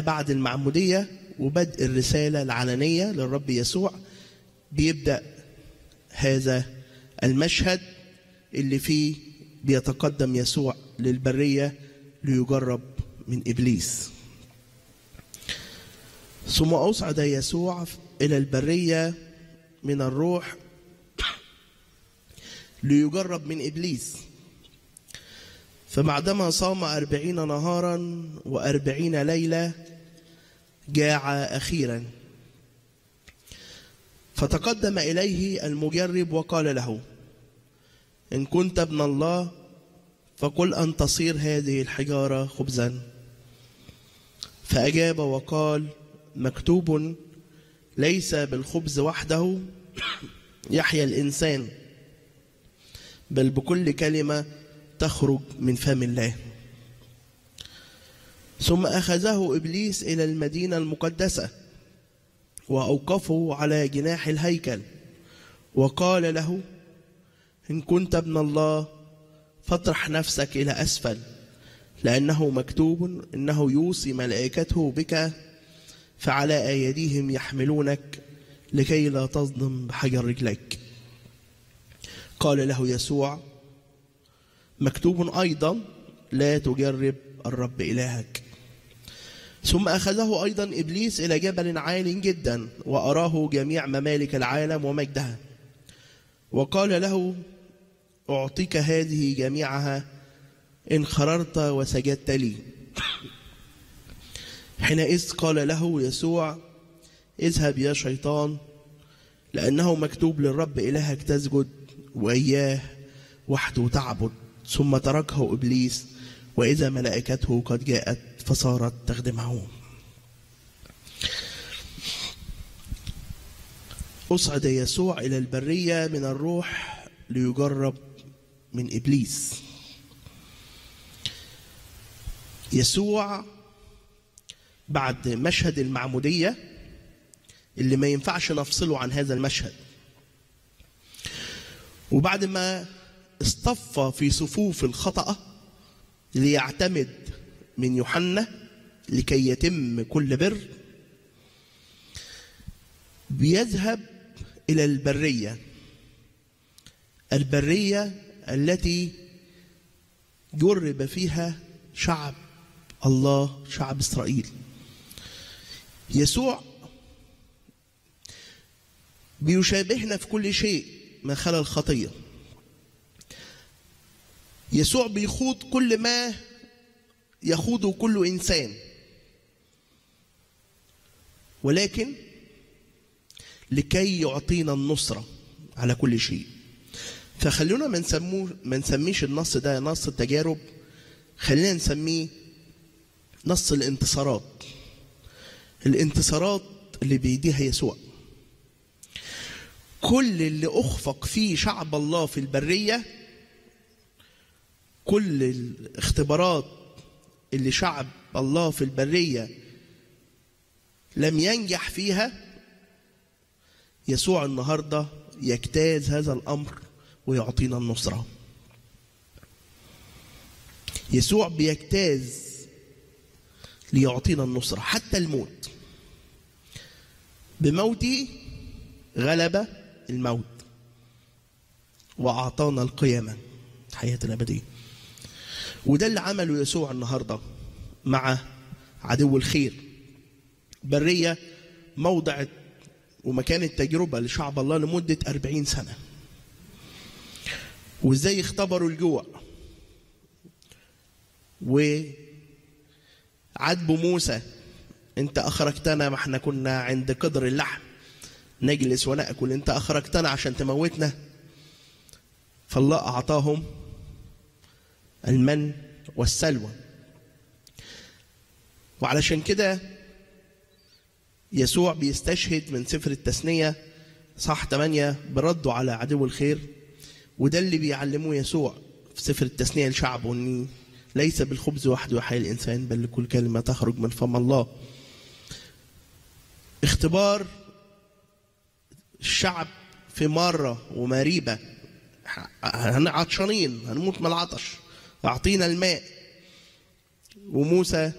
بعد المعمودية، وبدء الرسالة العلنية للرب يسوع. بيبدأ هذا المشهد اللي فيه بيتقدم يسوع للبرية ليجرب من إبليس. ثم أصعد يسوع إلى البرية من الروح ليجرب من إبليس. فبعدما صام 40 نهارا و40 ليلة جاع أخيرا. فتقدم إليه المجرب وقال له: إن كنت ابن الله فقل أن تصير هذه الحجارة خبزا. فأجاب وقال: مكتوب ليس بالخبز وحده يحيى الإنسان بل بكل كلمة تخرج من فم الله. ثم أخذه إبليس إلى المدينة المقدسة وأوقفه على جناح الهيكل وقال له: إن كنت ابن الله فاطرح نفسك إلى أسفل، لأنه مكتوب إنه يوصي ملائكته بك فعلى أيديهم يحملونك لكي لا تصدم بحجر رجليك. قال له يسوع: مكتوب أيضا لا تجرب الرب إلهك. ثم أخذه أيضا إبليس إلى جبل عال جدا وأراه جميع ممالك العالم ومجدها، وقال له: أعطيك هذه جميعها إن خررت وسجدت لي. حينئذ قال له يسوع: اذهب يا شيطان، لأنه مكتوب للرب إلهك تسجد وإياه وحده تعبد. ثم تركه إبليس وإذا ملائكته قد جاءت فصارت تخدمه. أصعد يسوع إلى البرية من الروح ليجرب من إبليس. يسوع بعد مشهد المعمودية اللي ما ينفعش نفصله عن هذا المشهد، وبعد ما اصطف في صفوف الخطأ ليعتمد من يوحنا لكي يتم كل بر، بيذهب إلى البرية، البرية التي جرب فيها شعب الله، شعب إسرائيل. يسوع بيشابهنا في كل شيء ما خلا الخطية. يسوع بيخوض كل ما يخوضه كل إنسان، ولكن لكي يعطينا النصرة على كل شيء. فخلونا ما نسميش النص ده نص التجارب، خلينا نسميه نص الانتصارات. الانتصارات اللي بيديها يسوع. كل اللي أخفق فيه شعب الله في البرية، كل الاختبارات اللي شعب الله في البرية لم ينجح فيها، يسوع النهارده يجتاز هذا الأمر ويعطينا النصرة. يسوع بيجتاز ليعطينا النصرة حتى الموت. بموتي غلب الموت وأعطانا القيامة، الحياة الأبدية. وده اللي عمله يسوع النهارده مع عدو الخير. برية موضع ومكان التجربة لشعب الله لمدة 40 سنة. وازاي اختبروا الجوع وعاتبوا موسى: انت اخرجتنا ما احنا كنا عند قدر اللحم نجلس وناكل، انت اخرجتنا عشان تموتنا. فالله اعطاهم المن والسلوى. وعلشان كده يسوع بيستشهد من سفر التثنية صح 8 برده على عدو الخير. وده اللي بيعلمه يسوع في سفر التثنية لشعبه، ان ليس بالخبز وحده يحيي الانسان بل لكل كلمه تخرج من فم الله. اختبار الشعب في مره ومريبه، عطشانين هنموت من العطش، اعطينا الماء. وموسى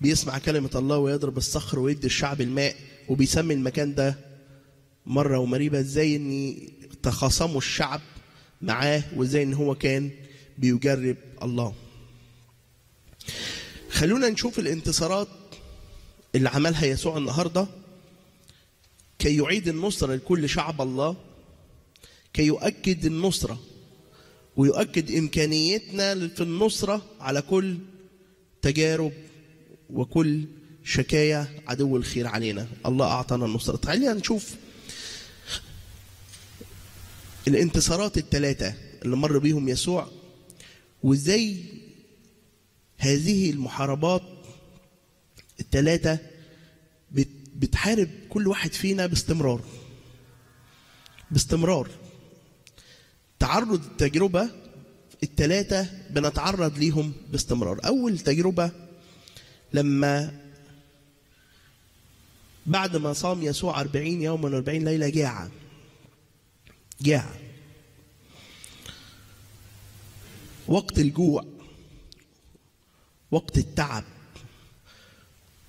بيسمع كلمه الله ويضرب الصخر ويدي الشعب الماء، وبيسمي المكان ده مره ومريبه ازاي ان تخاصموا الشعب معاه، وازاي ان هو كان بيجرب الله. خلونا نشوف الانتصارات اللي عملها يسوع النهارده كي يعيد النصرة لكل شعب الله، كي يؤكد النصرة ويؤكد إمكانيتنا في النصرة على كل تجارب وكل شكاية عدو الخير علينا. الله أعطانا النصرة. تعالوا نشوف الانتصارات الثلاثة اللي مر بيهم يسوع، وإزاي هذه المحاربات الثلاثة بتحارب كل واحد فينا باستمرار باستمرار. تعرض التجربة الثلاثة بنتعرض ليهم باستمرار. أول تجربة لما بعد ما صام يسوع 40 يوما و40 ليلة جاع وقت الجوع، وقت التعب،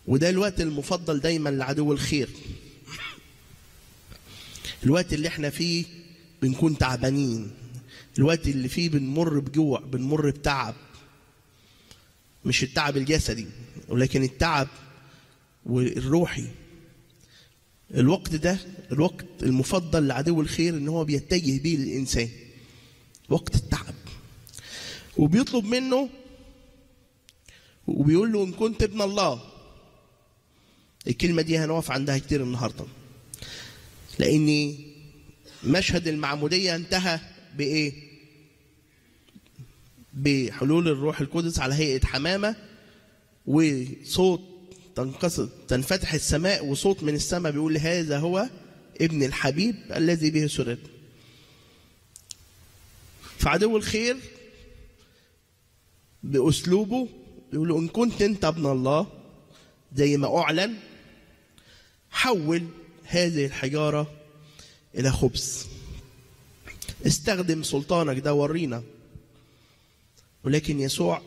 وده الوقت المفضل دايما لعدو الخير، الوقت اللي احنا فيه بنكون تعبانين، الوقت اللي فيه بنمر بجوع، بنمر بتعب، مش التعب الجسدي ولكن التعب والروحي. الوقت ده الوقت المفضل لعدو الخير ان هو بيتجه بيه للانسان، وقت التعب، وبيطلب منه وبيقول له ان كنت ابن الله. الكلمة دي هنقف عندها كتير النهارده، لأن مشهد المعمودية انتهى بإيه؟ بحلول الروح القدس على هيئة حمامة، وصوت تنفتح السماء، وصوت من السماء بيقول هذا هو ابن الحبيب الذي به سررت. فعدو الخير بأسلوبه بيقول له إن كنت أنت ابن الله زي ما أعلن، حول هذه الحجارة إلى خبز، استخدم سلطانك ده ورينا. ولكن يسوع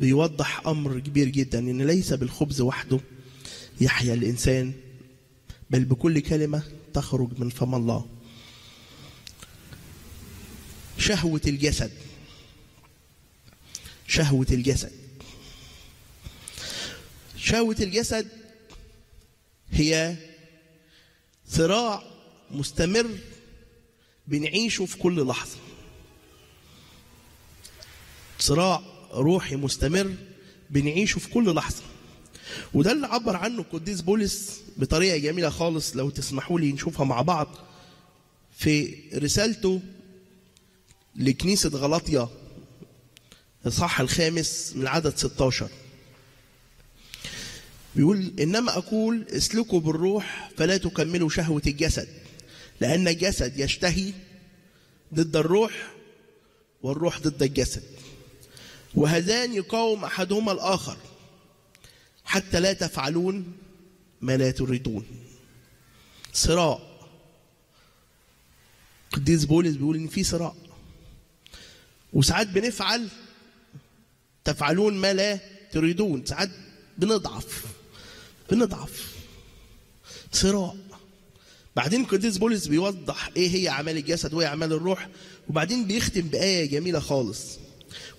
بيوضح أمر كبير جدا، إن ليس بالخبز وحده يحيا الإنسان بل بكل كلمة تخرج من فم الله. شهوة الجسد، شهوة الجسد، شهوة الجسد هي صراع مستمر بنعيشه في كل لحظة، صراع روحي مستمر بنعيشه في كل لحظة. وده اللي عبر عنه القديس بولس بطريقة جميلة خالص، لو تسمحوا لي نشوفها مع بعض في رسالته لكنيسة غلاطيا الإصحاح 5 من العدد 16. بيقول إنما أقول اسلكوا بالروح فلا تكملوا شهوة الجسد، لأن الجسد يشتهي ضد الروح والروح ضد الجسد، وهذان يقاوم أحدهما الآخر حتى لا تفعلون ما لا تريدون. صراع. القديس بولس بيقول إن في صراع، وساعات بنفعل تفعلون ما لا تريدون، ساعات بنضعف بنضعف، صراع. بعدين القديس بولس بيوضح ايه هي اعمال الجسد وايه اعمال الروح، وبعدين بيختم بايه جميله خالص: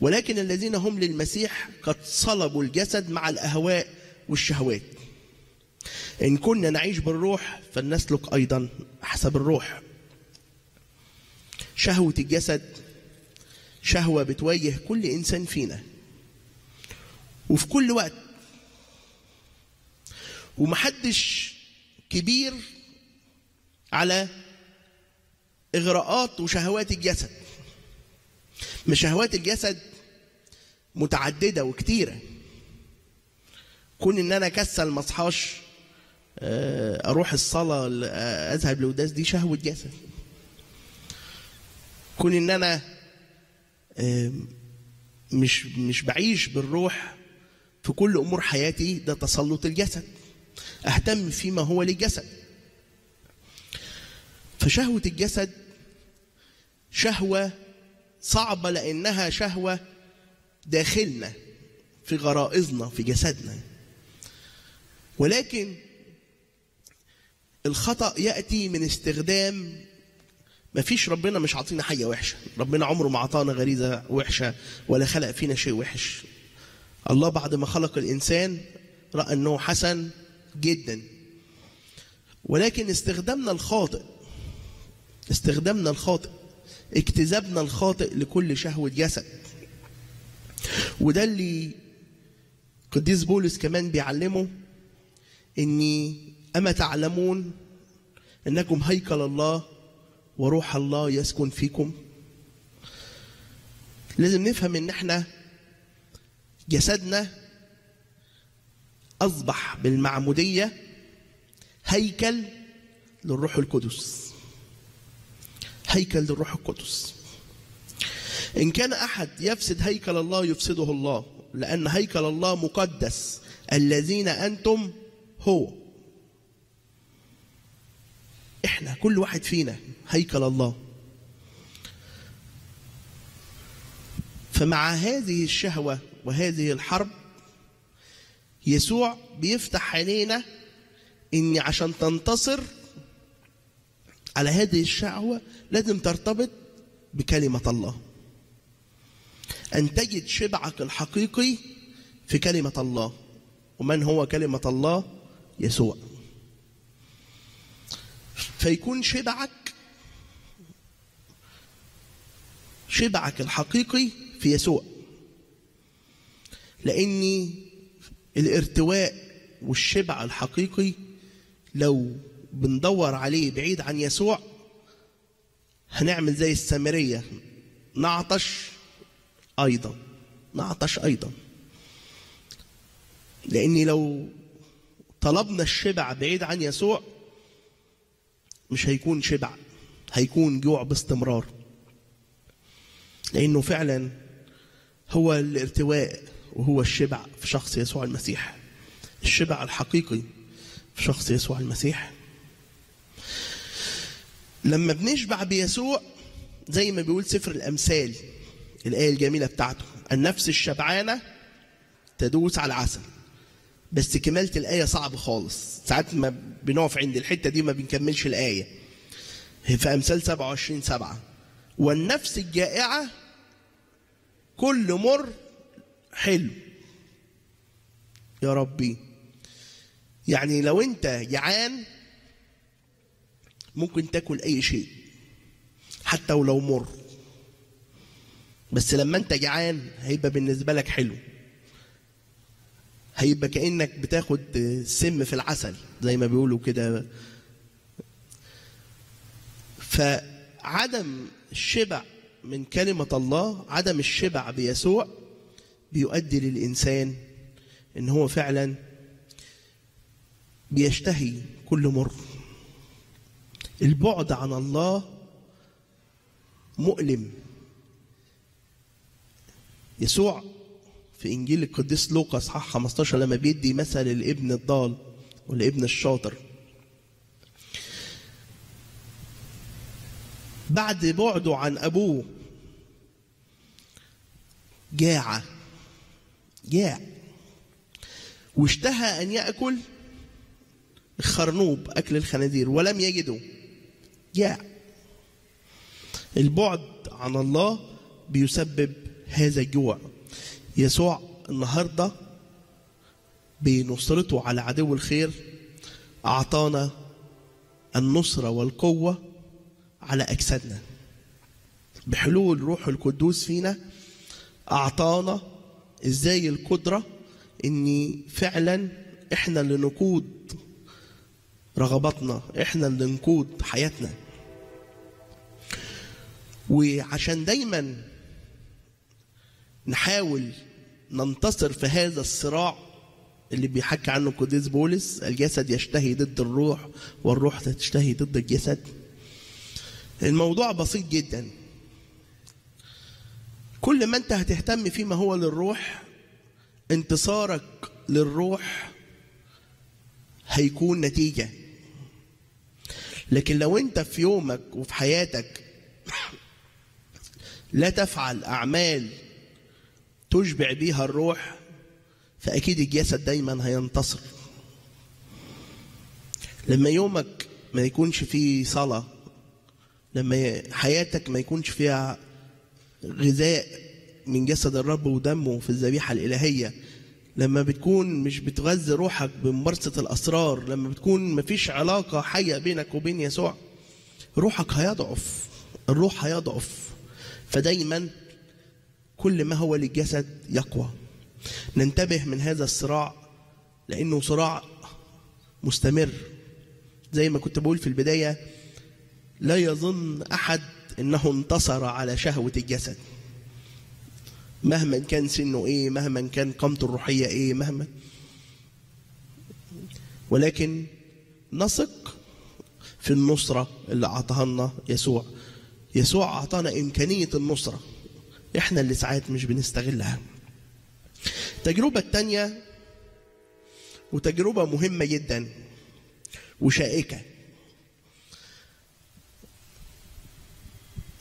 ولكن الذين هم للمسيح قد صلبوا الجسد مع الاهواء والشهوات، ان كنا نعيش بالروح فلنسلك ايضا حسب الروح. شهوه الجسد شهوه بتواجه كل انسان فينا وفي كل وقت، ومحدش كبير على إغراءات وشهوات الجسد. مش شهوات الجسد متعددة وكتيرة، كون إن أنا كسل ما اصحاش أروح الصلاة أذهب لقداس، دي شهوة جسد. كون إن أنا مش بعيش بالروح في كل أمور حياتي، ده تسلط الجسد، أهتم فيما هو للجسد. فشهوة الجسد شهوة صعبة لأنها شهوة داخلنا في غرائزنا في جسدنا. ولكن الخطأ يأتي من استخدام، مفيش، ربنا مش عاطينا حاجة وحشة، ربنا عمره ما عطانا غريزة وحشة ولا خلق فينا شيء وحش. الله بعد ما خلق الإنسان رأى أنه حسن جدا، ولكن استخدامنا الخاطئ اجتذابنا الخاطئ لكل شهوة جسد. وده اللي قديس بولس كمان بيعلمه، إني أما تعلمون أنكم هيكل الله وروح الله يسكن فيكم. لازم نفهم إن احنا جسدنا أصبح بالمعمودية هيكل للروح القدس، هيكل للروح القدس. إن كان أحد يفسد هيكل الله يفسده الله، لأن هيكل الله مقدس الذين أنتم هو. إحنا كل واحد فينا هيكل الله. فمع هذه الشهوة وهذه الحرب يسوع بيفتح عينينا إن عشان تنتصر على هذه الشهوة لازم ترتبط بكلمة الله، أن تجد شبعك الحقيقي في كلمة الله. ومن هو كلمة الله؟ يسوع. فيكون شبعك الحقيقي في يسوع، لأن الارتواء والشبع الحقيقي لو بندور عليه بعيد عن يسوع هنعمل زي السامرية، نعطش أيضا. لأن لو طلبنا الشبع بعيد عن يسوع مش هيكون شبع، هيكون جوع باستمرار، لأنه فعلا هو الارتواء وهو الشبع في شخص يسوع المسيح، الشبع الحقيقي في شخص يسوع المسيح. لما بنشبع بيسوع زي ما بيقول سفر الأمثال الآية الجميلة بتاعته، النفس الشبعانة تدوس على العسل. بس كمالة الآية صعب خالص، ساعات ما بنقف عند الحتة دي ما بنكملش الآية. في أمثال 27:7 والنفس الجائعة كل مر حلو. يا ربي، يعني لو أنت جعان ممكن تاكل أي شيء حتى ولو مر، بس لما أنت جعان هيبقى بالنسبة لك حلو، هيبقى كأنك بتاخد سم في العسل زي ما بيقولوا كده. فعدم الشبع من كلمة الله، عدم الشبع بيسوع بيؤدي للإنسان إن هو فعلا بيشتهي كل مر. البعد عن الله مؤلم. يسوع في إنجيل القديس لوقا اصحاح 15 لما بيدي مثل الابن الضال والابن الشاطر، بعد بعده عن أبوه جاع واشتهى أن يأكل الخرنوب أكل الخنازير ولم يجده، جاع. البعد عن الله بيسبب هذا الجوع. يسوع النهارده بنصرته على عدو الخير أعطانا النصرة والقوة على أجسادنا بحلول روح القدوس فينا. أعطانا إزاي القدرة إن فعلا إحنا اللي نقود رغباتنا، إحنا اللي نقود حياتنا. وعشان دايما نحاول ننتصر في هذا الصراع اللي بيحكي عنه القديس بولس، الجسد يشتهي ضد الروح والروح تشتهي ضد الجسد. الموضوع بسيط جدا، كل ما انت هتهتم فيما هو للروح انتصارك للروح هيكون نتيجة. لكن لو انت في يومك وفي حياتك لا تفعل أعمال تشبع بيها الروح فأكيد الجسد دايما هينتصر. لما يومك ما يكونش فيه صلاة، لما حياتك ما يكونش فيها غذاء من جسد الرب ودمه في الذبيحة الإلهية. لما بتكون مش بتغذي روحك بممارسة الأسرار، لما بتكون مفيش علاقة حية بينك وبين يسوع، روحك هيضعف، الروح هيضعف. فدايما كل ما هو للجسد يقوى. ننتبه من هذا الصراع لأنه صراع مستمر. زي ما كنت بقول في البداية، لا يظن أحد أنه انتصر على شهوة الجسد مهما كان سنه إيه، مهما كان قامته الروحية إيه، مهما، ولكن نثق في النصرة اللي أعطاها لنا يسوع. يسوع أعطانا إمكانية النصرة، إحنا اللي ساعات مش بنستغلها. التجربة الثانية، وتجربة مهمة جدا وشائكة،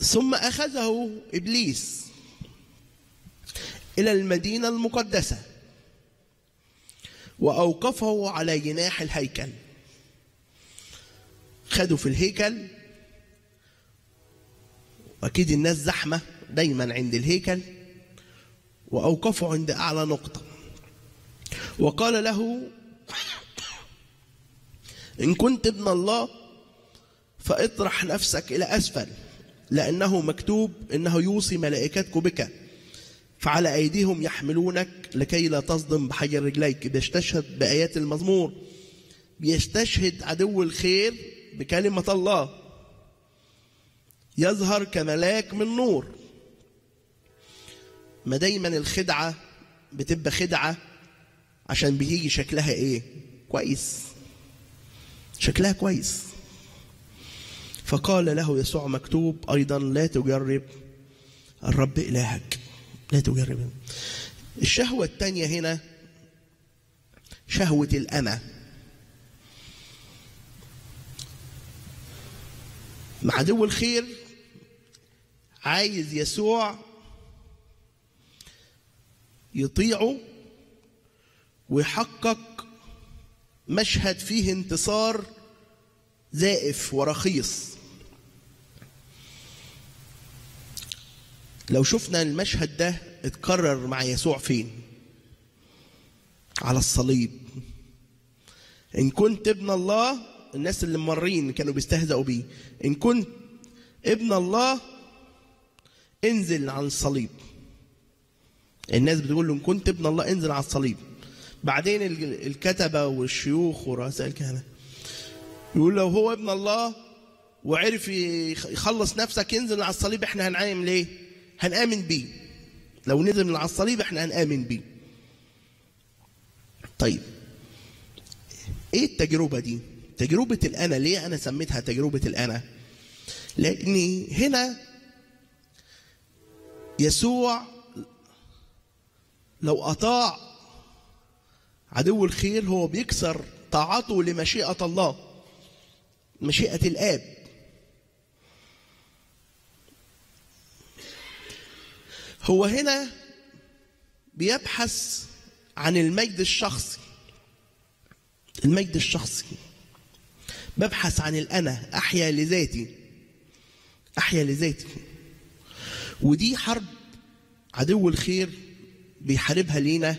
ثم أخذه إبليس إلى المدينة المقدسة وأوقفه على جناح الهيكل. خدوا في الهيكل، وأكيد الناس زحمة دايما عند الهيكل، وأوقفوا عند أعلى نقطة وقال له: إن كنت ابن الله فاطرح نفسك إلى أسفل، لأنه مكتوب إنه يوصي ملائكته بك فعلى أيديهم يحملونك لكي لا تصدم بحجر رجليك. بيستشهد بآيات المزمور، بيستشهد عدو الخير بكلمة الله، يظهر كملاك من نور. ما دايما الخدعة بتبقى خدعة عشان بيجي شكلها إيه؟ كويس، شكلها كويس. فقال له يسوع مكتوب أيضا: لا تجرب الرب إلهك، لا تجرب. الشهوة الثانية هنا شهوة الأنا. مع عدو الخير عايز يسوع يطيعه ويحقق مشهد فيه انتصار زائف ورخيص. لو شفنا المشهد ده اتكرر مع يسوع فين؟ على الصليب. إن كنت ابن الله، الناس اللي ممرين كانوا بيستهزئوا بيه، إن كنت ابن الله انزل عن الصليب. الناس بتقول له: إن كنت ابن الله انزل على الصليب. بعدين الكتبة والشيوخ ورؤساء الكهنة يقول: لو هو ابن الله وعرف يخلص نفسك ينزل على الصليب، احنا هنعاين ليه؟ هنآمن بيه. لو نزل على الصليب احنا هنآمن بيه. طيب ايه التجربة دي؟ تجربة الأنا. ليه أنا سميتها تجربة الأنا؟ لأن هنا يسوع لو أطاع عدو الخير هو بيكسر طاعته لمشيئة الله، مشيئة الآب. هو هنا بيبحث عن المجد الشخصي، المجد الشخصي. ببحث عن الأنا، أحيا لذاتي، أحيا لذاتي. ودي حرب عدو الخير بيحاربها لينا،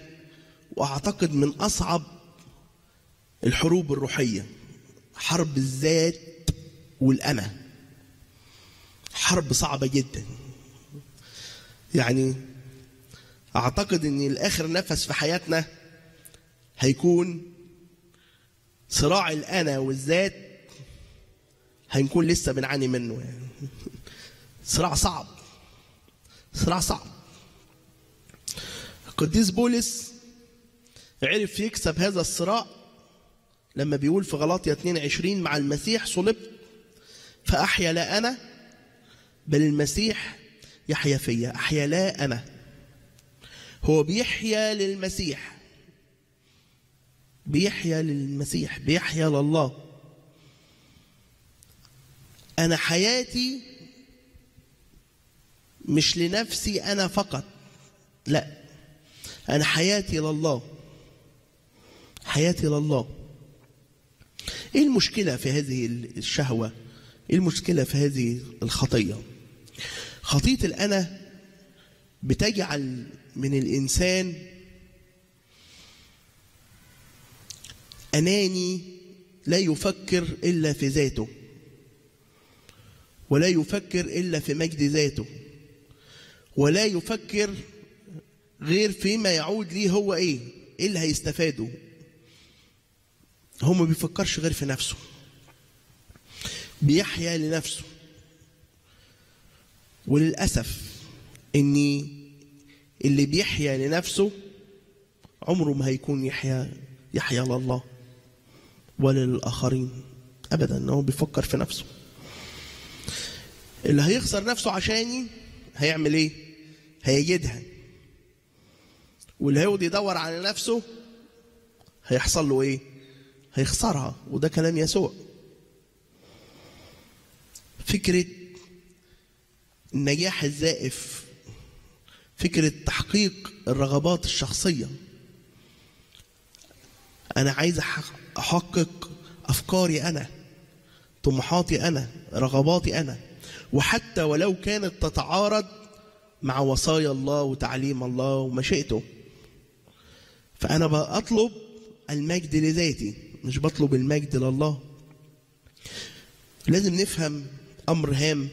وأعتقد من أصعب الحروب الروحية، حرب الذات والأنا. حرب صعبة جدا. يعني أعتقد أن الآخر نفس في حياتنا هيكون صراع الأنا والذات، هنكون لسه بنعاني منه. يعني صراع صعب، صراع صعب. القديس بولس عرف يكسب هذا الصراع لما بيقول في غلاطية 2:20: مع المسيح صلبت فأحيا لا أنا بل المسيح يحيا فيا. أحيا لا أنا، هو بيحيا للمسيح، بيحيا للمسيح، بيحيا لله. أنا حياتي مش لنفسي أنا فقط، لا، أنا حياتي لله، حياتي لله. إيه المشكلة في هذه الشهوة؟ إيه المشكلة في هذه الخطية؟ خطية الأنا بتجعل من الإنسان أناني لا يفكر إلا في ذاته، ولا يفكر إلا في مجد ذاته، ولا يفكر غير فيما يعود ليه هو إيه اللي هيستفاده. هو ما بيفكرش غير في نفسه، بيحيا لنفسه. وللأسف إن اللي بيحيا لنفسه عمره ما هيكون يحيا لله ولا للآخرين أبدا. إن هو بيفكر في نفسه، اللي هيخسر نفسه عشاني هيعمل إيه؟ هيجدها. واللي هيقعد يدور على نفسه هيحصل له إيه؟ هيخسرها. وده كلام يسوع. فكرة النجاح الزائف، فكرة تحقيق الرغبات الشخصية. أنا عايز أحقق أفكاري أنا، طموحاتي أنا، رغباتي أنا، وحتى ولو كانت تتعارض مع وصايا الله وتعليم الله ومشيئته. فأنا بطلب المجد لذاتي، مش بطلب المجد لله. لازم نفهم أمر هام،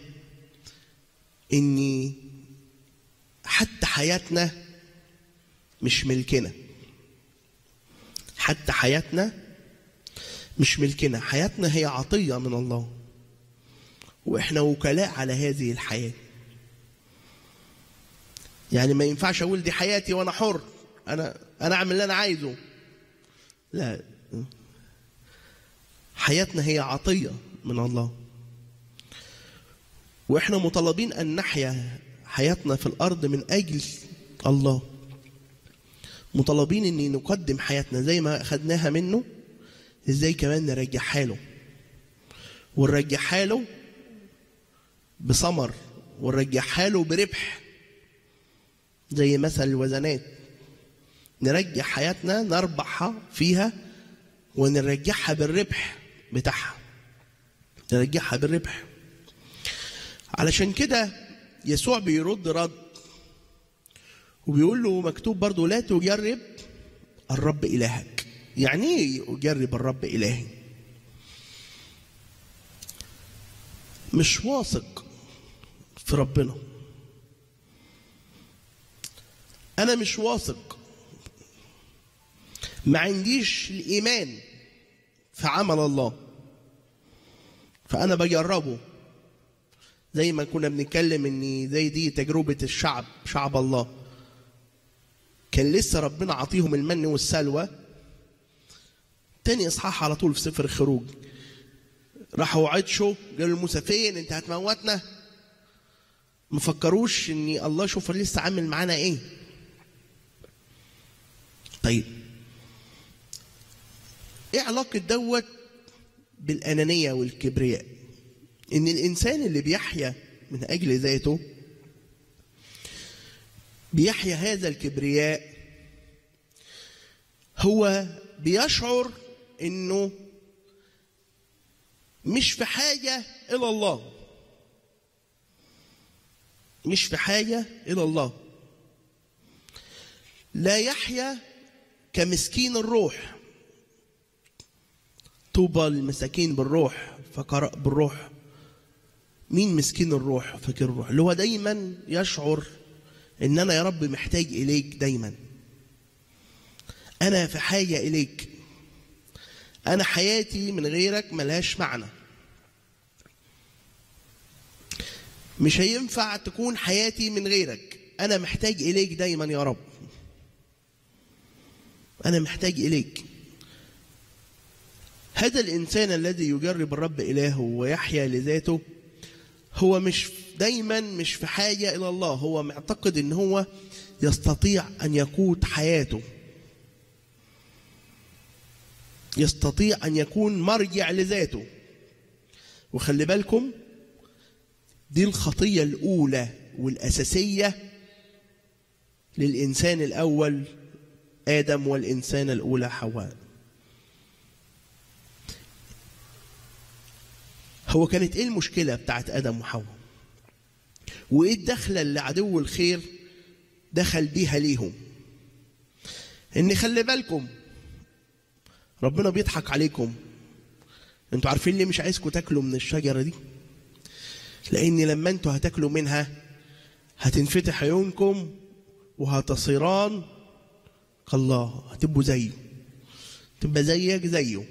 إن حتى حياتنا مش ملكنا. حتى حياتنا مش ملكنا، حياتنا هي عطية من الله، وإحنا وكلاء على هذه الحياة. يعني ما ينفعش أقول دي حياتي وأنا حر، أنا أعمل اللي أنا عايزه. لا، حياتنا هي عطية من الله، وإحنا مطالبين أن نحيا حياتنا في الأرض من أجل الله. مطالبين أن نقدم حياتنا زي ما أخدناها منه، إزاي كمان نرجعها له، ونرجعها له بثمر، ونرجعها له بربح. زي مثل الوزنات، نرجع حياتنا نربحها فيها ونرجعها بالربح بتاعها، نرجعها بالربح. علشان كده يسوع بيرد رد وبيقول له، مكتوب برضه، لا تجرب الرب إلهك. يعني إيه أجرب الرب إلهي؟ مش واثق في ربنا. أنا مش واثق، ما عنديش الإيمان في عمل الله، فأنا بجربه. زي ما كنا بنتكلم إن زي دي تجربة الشعب، شعب الله كان لسه ربنا عطيهم المن والسلوى. تاني إصحاح على طول في سفر الخروج، راحوا عطشوا، قالوا لموسى فين أنت هتموتنا؟ ما فكروش إن الله شوف لسه عامل معانا إيه. طيب إيه علاقة دوت بالأنانية والكبرياء؟ إن الإنسان اللي بيحيا من أجل ذاته بيحيا هذا الكبرياء. هو بيشعر إنه مش في حاجة إلى الله، مش في حاجة إلى الله. لا يحيا كمسكين الروح، طوبى المساكين بالروح، فقرأ بالروح. مين مسكين الروح؟ فقير الروح، اللي هو دايما يشعر إن أنا يا رب محتاج إليك، دايما أنا في حاجة إليك، أنا حياتي من غيرك ملهاش معنى. مش هينفع تكون حياتي من غيرك، أنا محتاج إليك دايما يا رب، أنا محتاج إليك. هذا الإنسان الذي يجرب الرب إلهه ويحيا لذاته، هو مش دايما مش في حاجة إلى الله. هو معتقد إن هو يستطيع أن يقود حياته، يستطيع أن يكون مرجع لذاته. وخلي بالكم، دي الخطية الأولى والأساسية للإنسان الأول آدم والإنسان الأولى حواء. هو كانت إيه المشكلة بتاعت آدم وحواء؟ وإيه الدخلة اللي عدو الخير دخل بيها ليهم، ان خلي بالكم ربنا بيضحك عليكم. انتوا عارفين ليه مش عايزكم تاكلوا من الشجره دي؟ لان لما انتوا هتاكلوا منها هتنفتح عيونكم وهتصيران كالله، هتبقوا زيه، تبقى زيك زيه.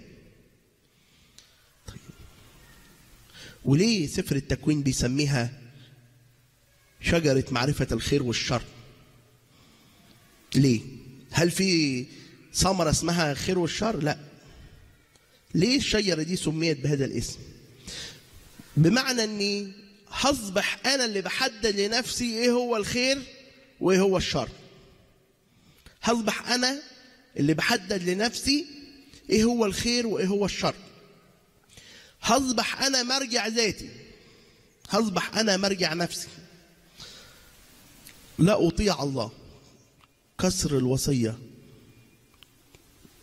طيب وليه سفر التكوين بيسميها شجره معرفه الخير والشر؟ ليه؟ هل في ثمره اسمها خير والشر؟ لا. ليه الشجره دي سميت بهذا الاسم؟ بمعنى اني هصبح انا اللي بحدد لنفسي ايه هو الخير وايه هو الشر. هصبح انا اللي بحدد لنفسي ايه هو الخير وايه هو الشر. هصبح انا مرجع ذاتي، هصبح انا مرجع نفسي. لا اطيع الله، كسر الوصيه.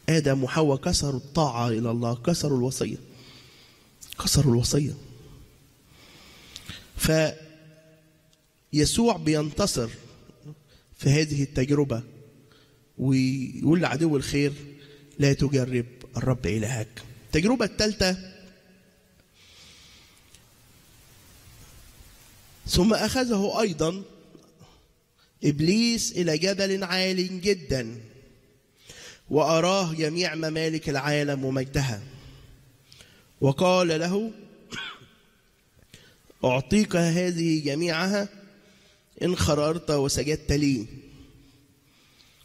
ادم وحواء كسروا الطاعه الى الله، كسروا الوصيه، كسروا الوصيه. فيسوع بينتصر في هذه التجربه ويقول لعدو الخير لا تجرب الرب إلهك. التجربة الثالثة، ثم أخذه أيضا إبليس إلى جبل عال جدا وأراه جميع ممالك العالم ومجدها، وقال له أعطيك هذه جميعها إن خررت وسجدت لي.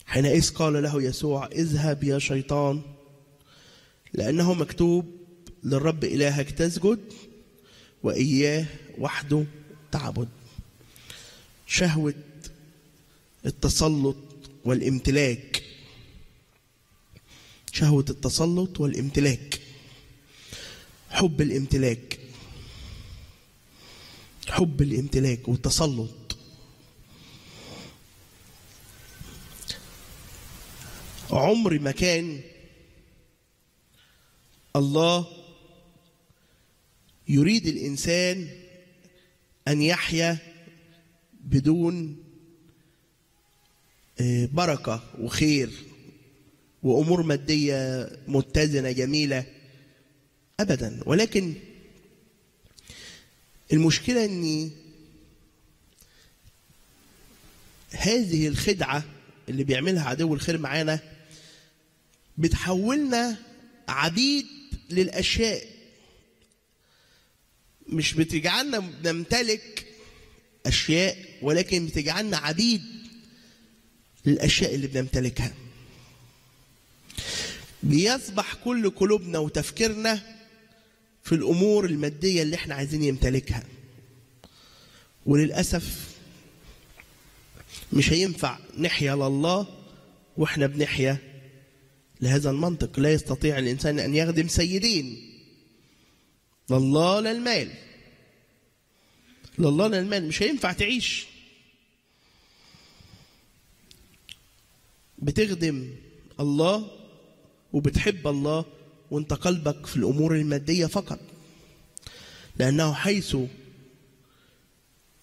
حينئذ قال له يسوع اذهب يا شيطان، لأنه مكتوب للرب إلهك تسجد وإياه وحده تعبد. شهوة التسلط والامتلاك، شهوة التسلط والامتلاك، حب الامتلاك، حب الامتلاك والتسلط. عمر ما كان الله يريد الإنسان أن يحيا بدون بركة وخير وأمور مادية متزنة جميلة أبدا. ولكن المشكلة أن هذه الخدعة اللي بيعملها عدو الخير معانا بتحولنا عبيد للأشياء، مش بتجعلنا نمتلك أشياء، ولكن بتجعلنا عبيد للأشياء اللي بنمتلكها. بيصبح كل قلوبنا وتفكيرنا في الأمور المادية اللي احنا عايزين نمتلكها، وللأسف مش هينفع نحيا لله واحنا بنحيا لهذا المنطق. لا يستطيع الإنسان أن يخدم سيدين، لله لا المال، لله لا المال. مش هينفع تعيش بتخدم الله وبتحب الله وانت قلبك في الأمور المادية فقط، لأنه حيث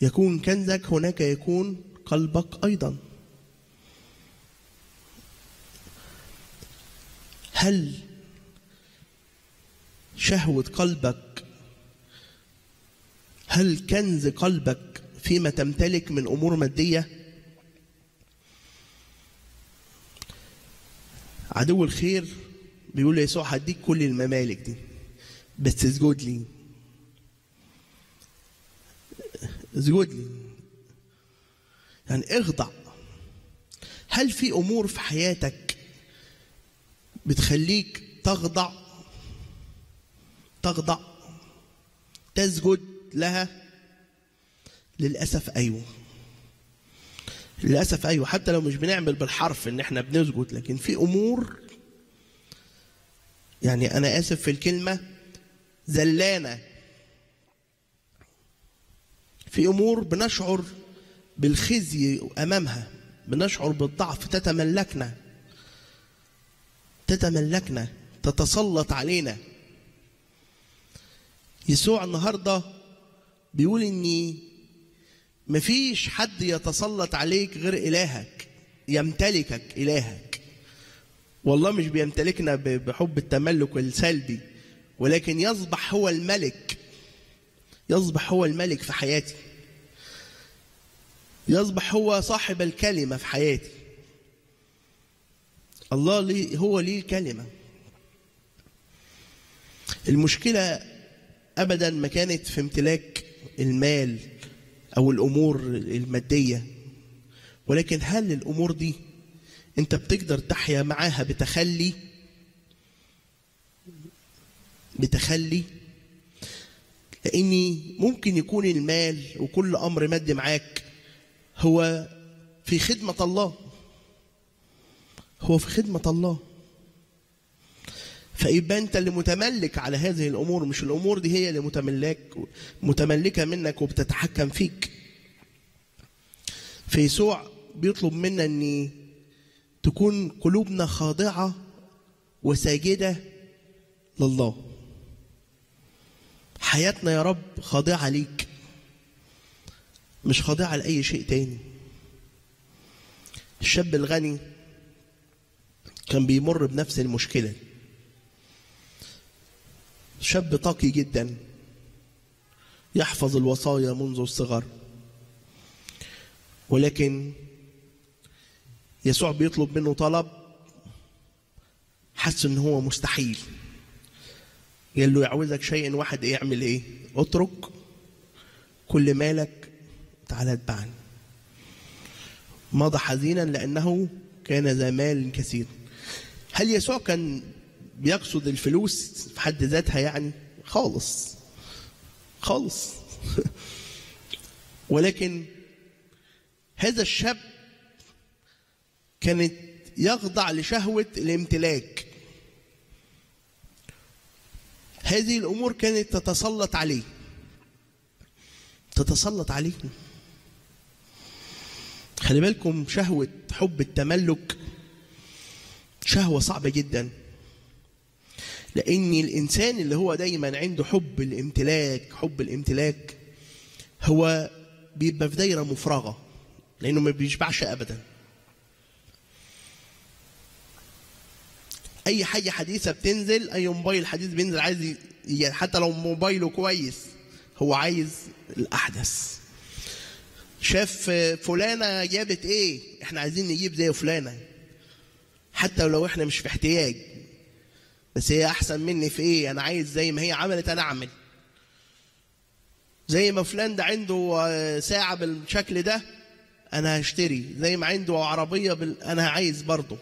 يكون كنزك هناك يكون قلبك أيضا. هل شهوة قلبك، هل كنز قلبك فيما تمتلك من أمور مادية؟ عدو الخير بيقول ليسوع هديك كل الممالك دي بس اسجد لي، اسجد لي، يعني اخضع. هل في أمور في حياتك بتخليك تخضع، تخضع، تسجد لها؟ للأسف أيوه، للأسف أيوه. حتى لو مش بنعمل بالحرف إن إحنا بنسجد، لكن في أمور يعني أنا آسف في الكلمة زلانة، في أمور بنشعر بالخزي أمامها، بنشعر بالضعف، تتملكنا، تتملكنا، تتسلط علينا. يسوع النهارده بيقول اني مفيش حد يتسلط عليك غير إلهك، يمتلكك إلهك. والله مش بيمتلكنا بحب التملك السلبي، ولكن يصبح هو الملك، يصبح هو الملك في حياتي، يصبح هو صاحب الكلمة في حياتي. الله لي هو ليه الكلمة. المشكلة أبدا ما كانت في امتلاك المال أو الأمور المادية، ولكن هل الأمور دي أنت بتقدر تحيا معاها بتخلي؟ بتخلي، لأني ممكن يكون المال وكل أمر مادي معاك هو في خدمة الله، هو في خدمة الله، فيبقى أنت اللي متملك على هذه الأمور، مش الأمور دي هي اللي متملكة منك وبتتحكم فيك. فيسوع بيطلب منا أن تكون قلوبنا خاضعة وساجدة لله. حياتنا يا رب خاضعة ليك، مش خاضعة لأي شيء تاني. الشاب الغني كان بيمر بنفس المشكلة، شاب طاقي جدا يحفظ الوصايا منذ الصغر، ولكن يسوع بيطلب منه طلب حس ان هو مستحيل. قال له يعوزك شيء واحد، ايه يعمل ايه؟ اترك كل مالك تعالى اتبعني. مضى حزينا لانه كان ذا مال كثير. هل يسوع كان بيقصد الفلوس في حد ذاتها يعني؟ خالص خالص. ولكن هذا الشاب كانت يخضع لشهوة الامتلاك، هذه الأمور كانت تتسلط عليه، تتسلط عليه. خلي بالكم، شهوة حب التملك شهوة صعبة جدا، لأن الإنسان اللي هو دايما عنده حب الامتلاك، حب الامتلاك هو بيبقى في دايرة مفرغة، لأنه ما بيشبعش أبدا. أي حاجة حديثة بتنزل، أي موبايل حديث بينزل عايز، حتى لو موبايله كويس هو عايز الأحدث. شاف فلانة جابت إيه، إحنا عايزين نجيب زي فلانة، حتى لو إحنا مش في احتياج، بس هي أحسن مني في إيه، أنا عايز زي ما هي عملت أنا أعمل. زي ما فلان ده عنده ساعة بالشكل ده أنا هشتري، زي ما عنده عربية أنا عايز برضه.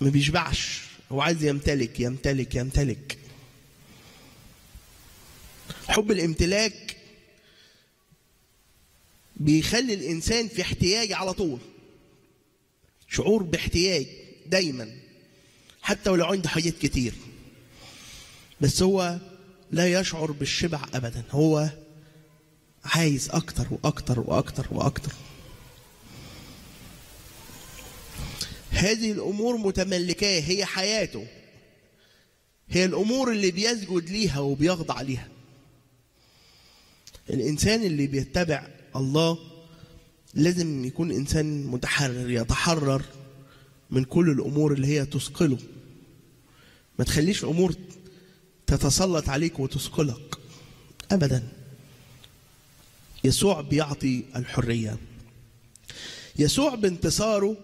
ما بيشبعش، هو عايز يمتلك يمتلك يمتلك. حب الامتلاك بيخلي الإنسان في احتياج على طول، شعور باحتياج دايما، حتى ولو عنده حاجات كتير، بس هو لا يشعر بالشبع أبدا، هو عايز أكتر وأكتر وأكتر وأكتر. هذه الأمور متملكاه، هي حياته، هي الأمور اللي بيسجد ليها وبيخضع ليها. الإنسان اللي بيتبع الله لازم يكون إنسان متحرر، يتحرر من كل الأمور اللي هي تثقله. ما تخليش أمور تتسلط عليك وتثقلك أبدا. يسوع بيعطي الحرية. يسوع بانتصاره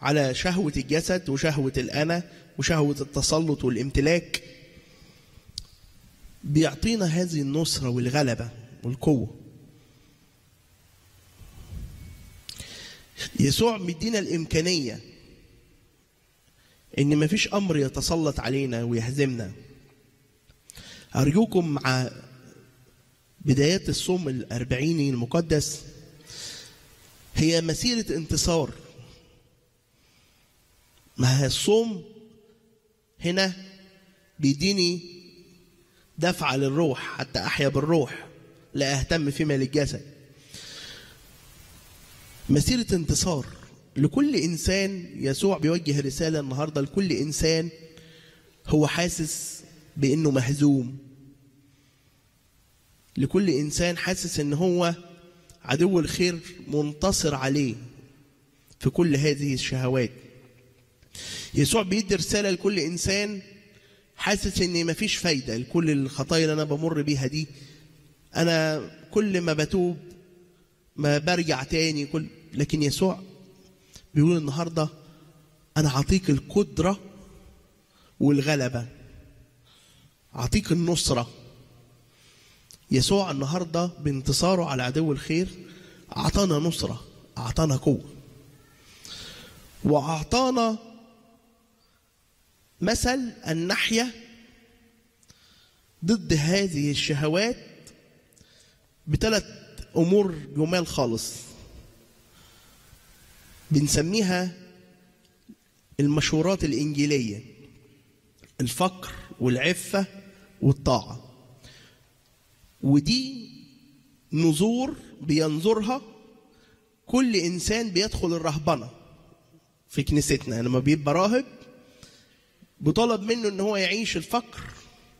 على شهوة الجسد وشهوة الأنا وشهوة التسلط والامتلاك بيعطينا هذه النصرة والغلبة والقوة. يسوع مدينا الإمكانية إن مفيش أمر يتسلط علينا ويهزمنا. أرجوكم مع بدايات الصوم الأربعيني المقدس هي مسيرة انتصار. ما الصوم هنا بيديني دفعة للروح حتى أحيا بالروح، لا أهتم فيما للجسد. مسيرة انتصار لكل إنسان. يسوع بيوجه رسالة النهاردة لكل إنسان هو حاسس بأنه مهزوم، لكل إنسان حاسس إن هو عدو الخير منتصر عليه في كل هذه الشهوات. يسوع بيدي رسالة لكل إنسان حاسس إن مفيش فايدة، لكل الخطايا اللي أنا بمر بيها دي، أنا كل ما بتوب ما برجع تاني لكن يسوع بيقول النهاردة أنا هعطيك القدرة والغلبة، هعطيك النصرة. يسوع النهاردة بانتصاره على عدو الخير أعطانا نصرة، أعطانا قوة، وأعطانا مثل أن نحيا ضد هذه الشهوات بثلاث أمور جمال خالص بنسميها المشورات الإنجيلية: الفقر والعفة والطاعة. ودي نذور بينظرها كل إنسان بيدخل الرهبنة في كنيستنا. لما بيبقى راهب بطلب منه إن هو يعيش الفقر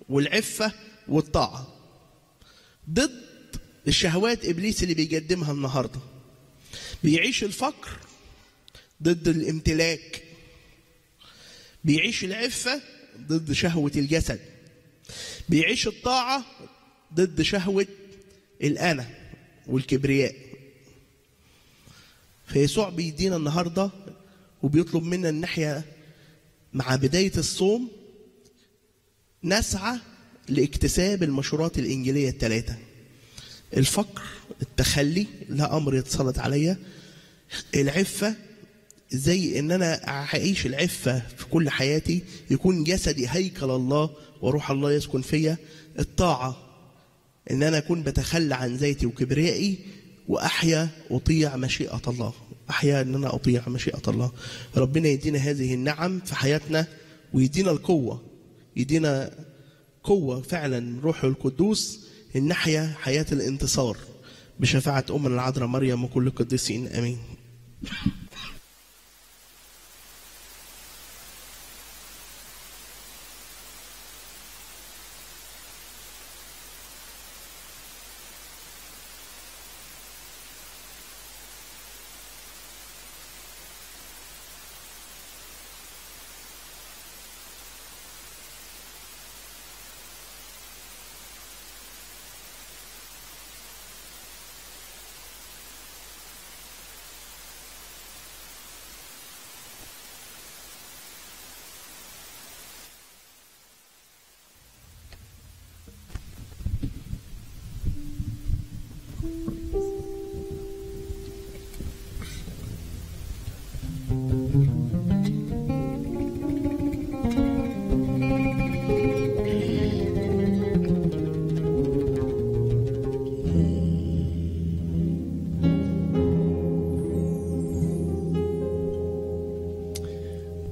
والعفة والطاعة ضد الشهوات إبليس اللي بيقدمها النهاردة. بيعيش الفقر ضد الامتلاك، بيعيش العفة ضد شهوة الجسد، بيعيش الطاعة ضد شهوة الأنا والكبرياء. فيسوع بيدينا النهاردة وبيطلب منا إن احنا مع بداية الصوم نسعى لاكتساب المشورات الإنجيلية الثلاثة: الفقر، التخلي لا أمر يتسلط عليا، العفة زي إن أنا أعيش العفة في كل حياتي يكون جسدي هيكل الله وروح الله يسكن فيا، الطاعة إن أنا أكون بتخلى عن ذاتي وكبريائي وأحيا أطيع مشيئة الله، أحيا إن أنا أطيع مشيئة الله. ربنا يدينا هذه النعم في حياتنا ويدينا القوة، يدينا قوة فعلا روحه القدوس إن نحيا حياة الانتصار بشفاعة أمنا العذراء مريم وكل القديسين، آمين.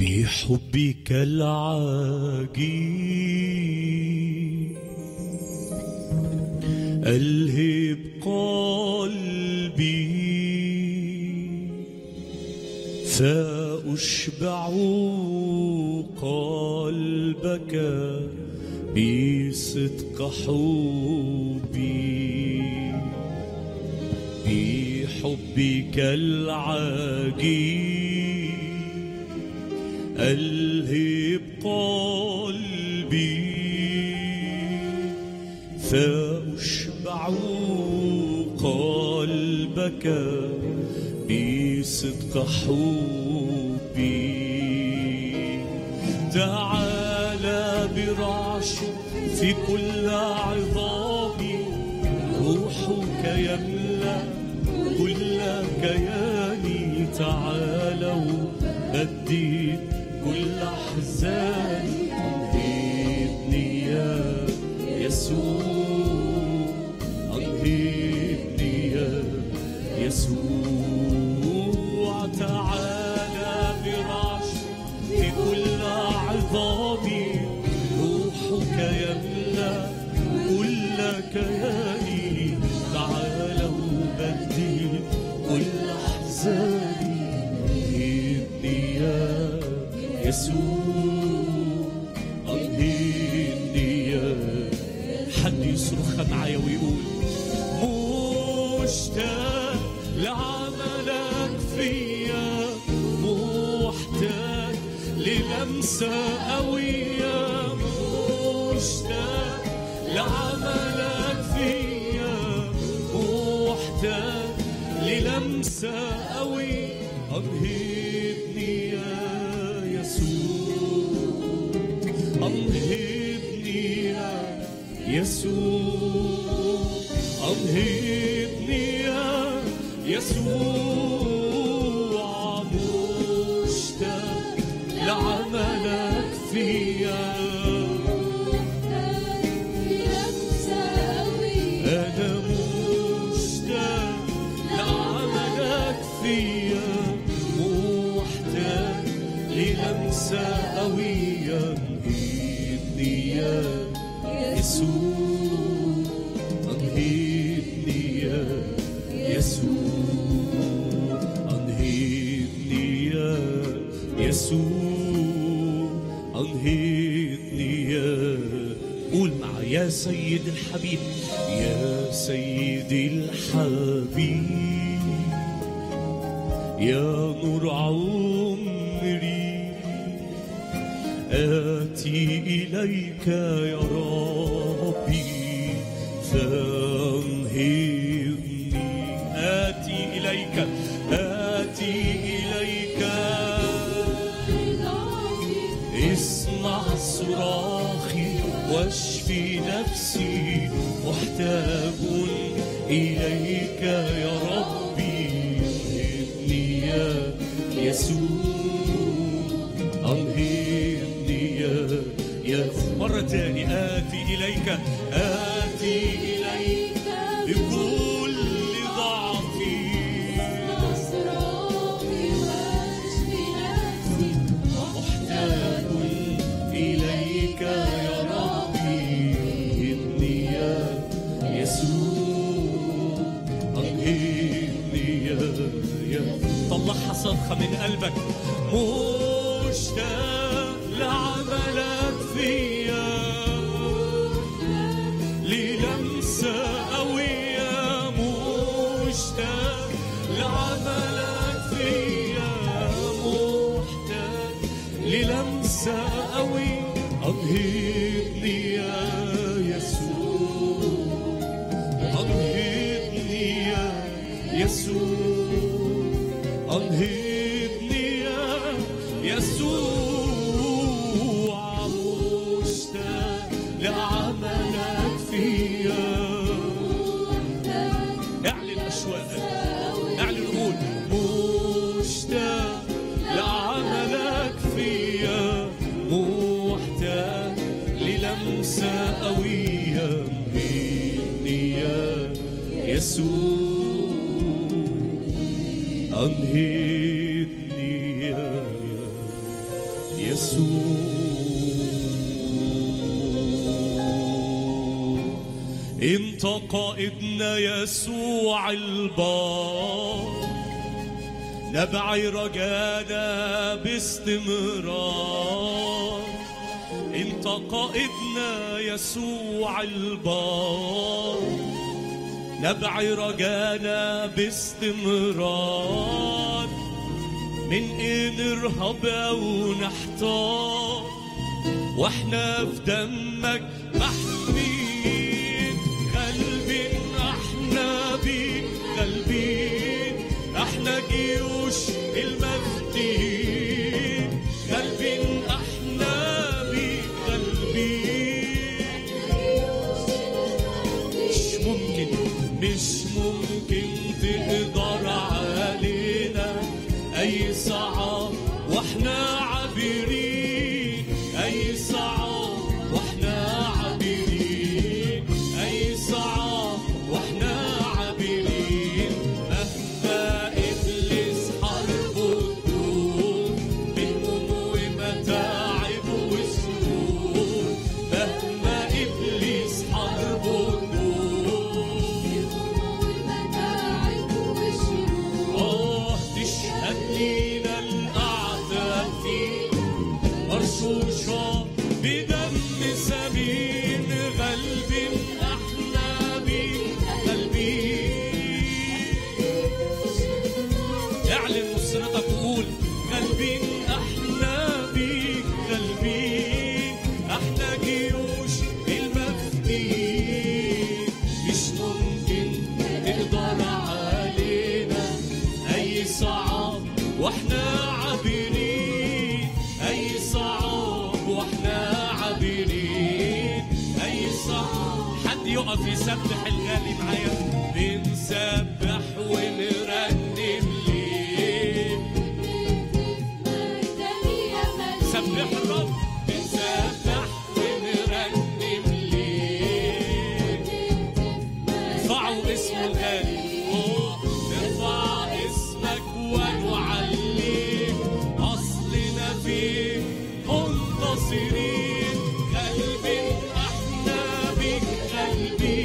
بحبك العجيب ألهب قلبي فأشبع قلبك بصدق حبي. بحبك العجيب ألهب قلبي فأشبع قلبك بصدق حبي. تعالى برعش في كل عظامي، روحك يملأ كل كياني. تعالوا أديك كل أحزاني، أنهضني يا يسوع، أنهضني يا يسوع. تعالى برعش في كل عظامي، روحك يملأ كل كياني. تعالوا بدي كل أحزاني، أنهضني يا يسوع، أنهضني. حد يصرخها معايا ويقول مشتاق لعملك فيا، محتاج للمسة قوية، مشتاق لعملك فيا، محتاج للمسة قوية. أمهبني يا يسوع، أمهبني يا يسوع، أمهبني يا يسوع، مشتاق لعملك فيا، أنا مشتاق لعملك فيا، محتاج للمسة قوية. أمهبني يا يسوع، أنهبني يا يسوع، أنهبني يا يسوع، أنهبني يا. قول معايا يا سيد الحبيب، يا سيدي الحبيب، يا نور عمري، آتي إليك يا ربي فأمهبني، آتي إليك، آتي إليك، اسمع صراخي واشفي نفسي، محتاج إليك يا ربي. أمهبني يا يسوع، أمهبني يا يسوع. مرة تاني، آتي إليك، آتي إليك بكل ضعفي، أسراري وأشفي نفسي، محتاج إليك يا ربي. أمهبني يا يسوع، أمهبني يا يسوع. طلعها صرخة من قلبك، مشتاق لعملك فيا، للمسة قوية، مشتاق لعملك فيا، محتاج للمسة قوية. أمهبني يا يسوع، أمهبني يا يسوع، أمهبني يا يسوع، لعملك فيا. اعلن اشواقك، اعلن، قول مشتاق لعملك فيا، محتاج للمسة قوية. أمهبني يا يسوع، أمهبني يا يسوع. انت قائدنا يسوع البار، نبعي رجانا باستمرار، انت قائدنا يسوع البار، نبعي رجانا باستمرار، من نرهب او نحتار، واحنا في دمك محمي، احنا جيوش المجدين، غالبين احنا بيك، غالبين، مش ممكن، مش ممكن تقدر علينا، اي صعب واحنا عابرين، اي صعب واحنا عابرين، اي صعب واحنا عابرين. إبليس حر اعلن نصرتك وقول قلبي احلى بيك، قلبي احلى جيوش المفديين، مش ممكن تقدر علينا اي صعب واحنا عابرين، اي صعب واحنا عابرين، اي صعب حد يقف يسبح الغالي معايا، بنسبح ونرنم ليه، سبح الرب، بنسبح ونرنم ليه، ارفعوا اسمه الغالي، نرفع اسمك ونعليك، اصلنا فيك منتصرين، قلبي احنا بيك، قلبي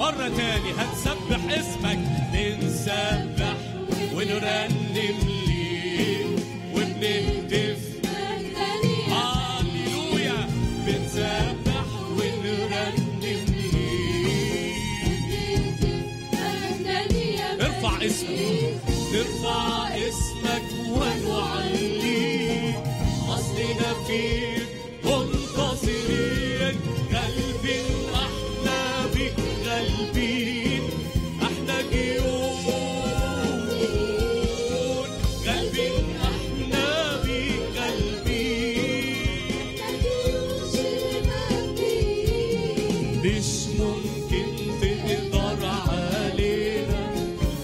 مرة تاني هنسبح اسمك، بنسبح ونرنم ليك وبنهتف هاليلويا، بنسبح ونرنم ليك، ارفع اسمك، نرفع اسمك ونعليك، أصلنا فيك منتصرين، قلبي أحلى بيك، قلبي احنا جيوش، قلبي احنا بيك، قلبي احنا جيوش المجدين، مش ممكن تقدر علينا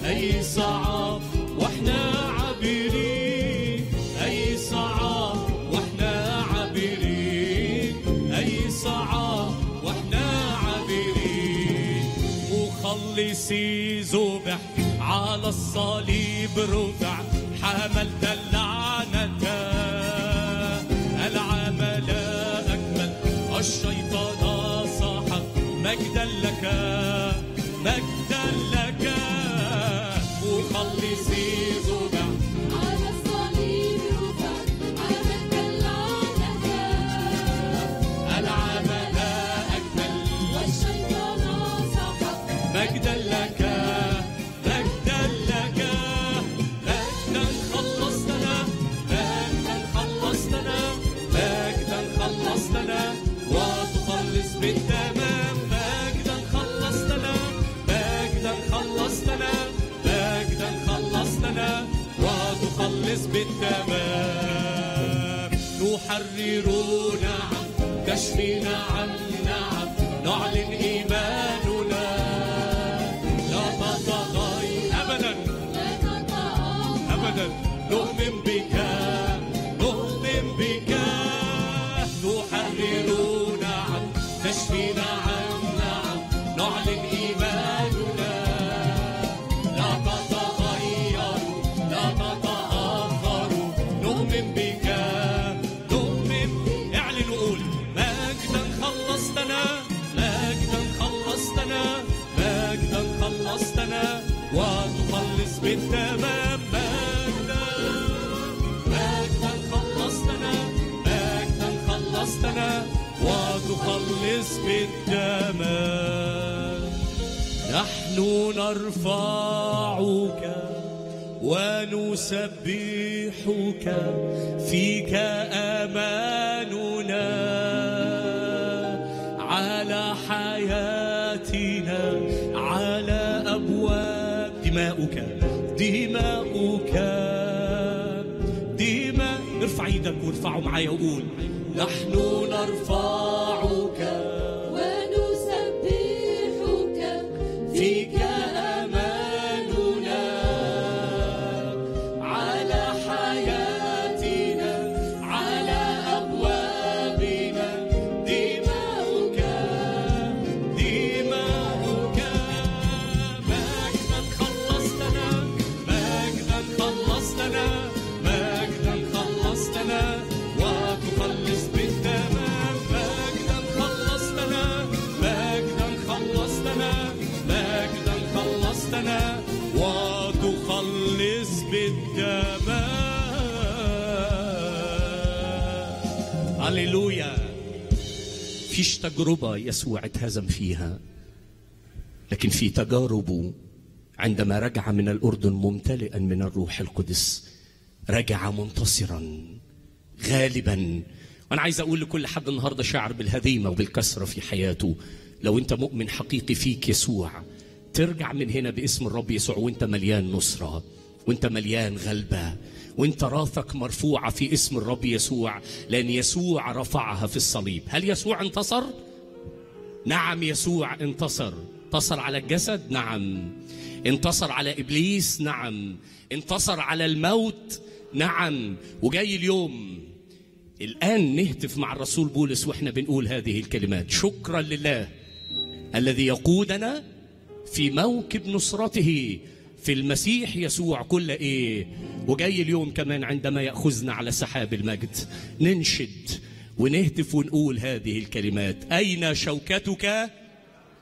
اي صعب واحنا عابرين، اي صعب واحنا عابرين، اي صعب واحنا مخلصي ذبح، على الصليب رفع، حملت اللعنة، العمى لا أكمل، الشيطان صاحب، مجدا لك، مجدا لك، مخلصي ذبح، على الصليب رفع، حملت اللعنة، العمى لا أكمل، والشيطان مجدا لك، مجدا لك، مجدا خلصتنا، مجدا خلصتنا، مجدا خلصتنا، وتخلص بالتمام، مجدا خلصتنا، مجدا خلصتنا، مجدا خلصتنا، وتخلص بالتمام، تحررونا عن كشفنا عن نعم، نعلن إيماننا، نؤمن بك، نؤمن بك، تحررونا عن تشفينا عن نعم، نعلن إيماننا، لا تتغيروا، لا تتأخروا، نؤمن بك، نؤمن، اعلن وقول مجدا خلصتنا، مجدا خلصتنا، مجدا خلصتنا، وتخلص بالتمام، وتخلص بالتمام، نحن نرفعك ونسبحك، فيك أماننا، على حياتنا، على أبواب دماؤك، دماؤك، دماء، ارفع ايدك وارفعه معايا وقول نحن نرفعك ونسبحك، فيك أماننا، على حياتنا، على أبوابنا، دماؤك، دماؤك، مجدا خلصتنا، مجدا خلصتنا، مجدا خلصتنا، هللويا. فيش تجربة يسوع اتهزم فيها، لكن في تجاربه عندما رجع من الأردن ممتلئا من الروح القدس رجع منتصرا غالبا. وأنا عايز أقول لكل حد النهاردة شعر بالهزيمة وبالكسرة في حياته، لو أنت مؤمن حقيقي فيك يسوع، ترجع من هنا باسم الرب يسوع وأنت مليان نصرة، وأنت مليان غلبة، وأنت راثك مرفوعة في اسم الرب يسوع، لأن يسوع رفعها في الصليب. هل يسوع انتصر؟ نعم يسوع انتصر. انتصر على الجسد؟ نعم. انتصر على إبليس؟ نعم. انتصر على الموت؟ نعم. وجاي اليوم الآن نهتف مع الرسول بولس وإحنا بنقول هذه الكلمات: شكرا لله الذي يقودنا في موكب نصرته في المسيح يسوع كل إيه. وجاي اليوم كمان عندما يأخذنا على سحاب المجد ننشد ونهتف ونقول هذه الكلمات: أين شوكتك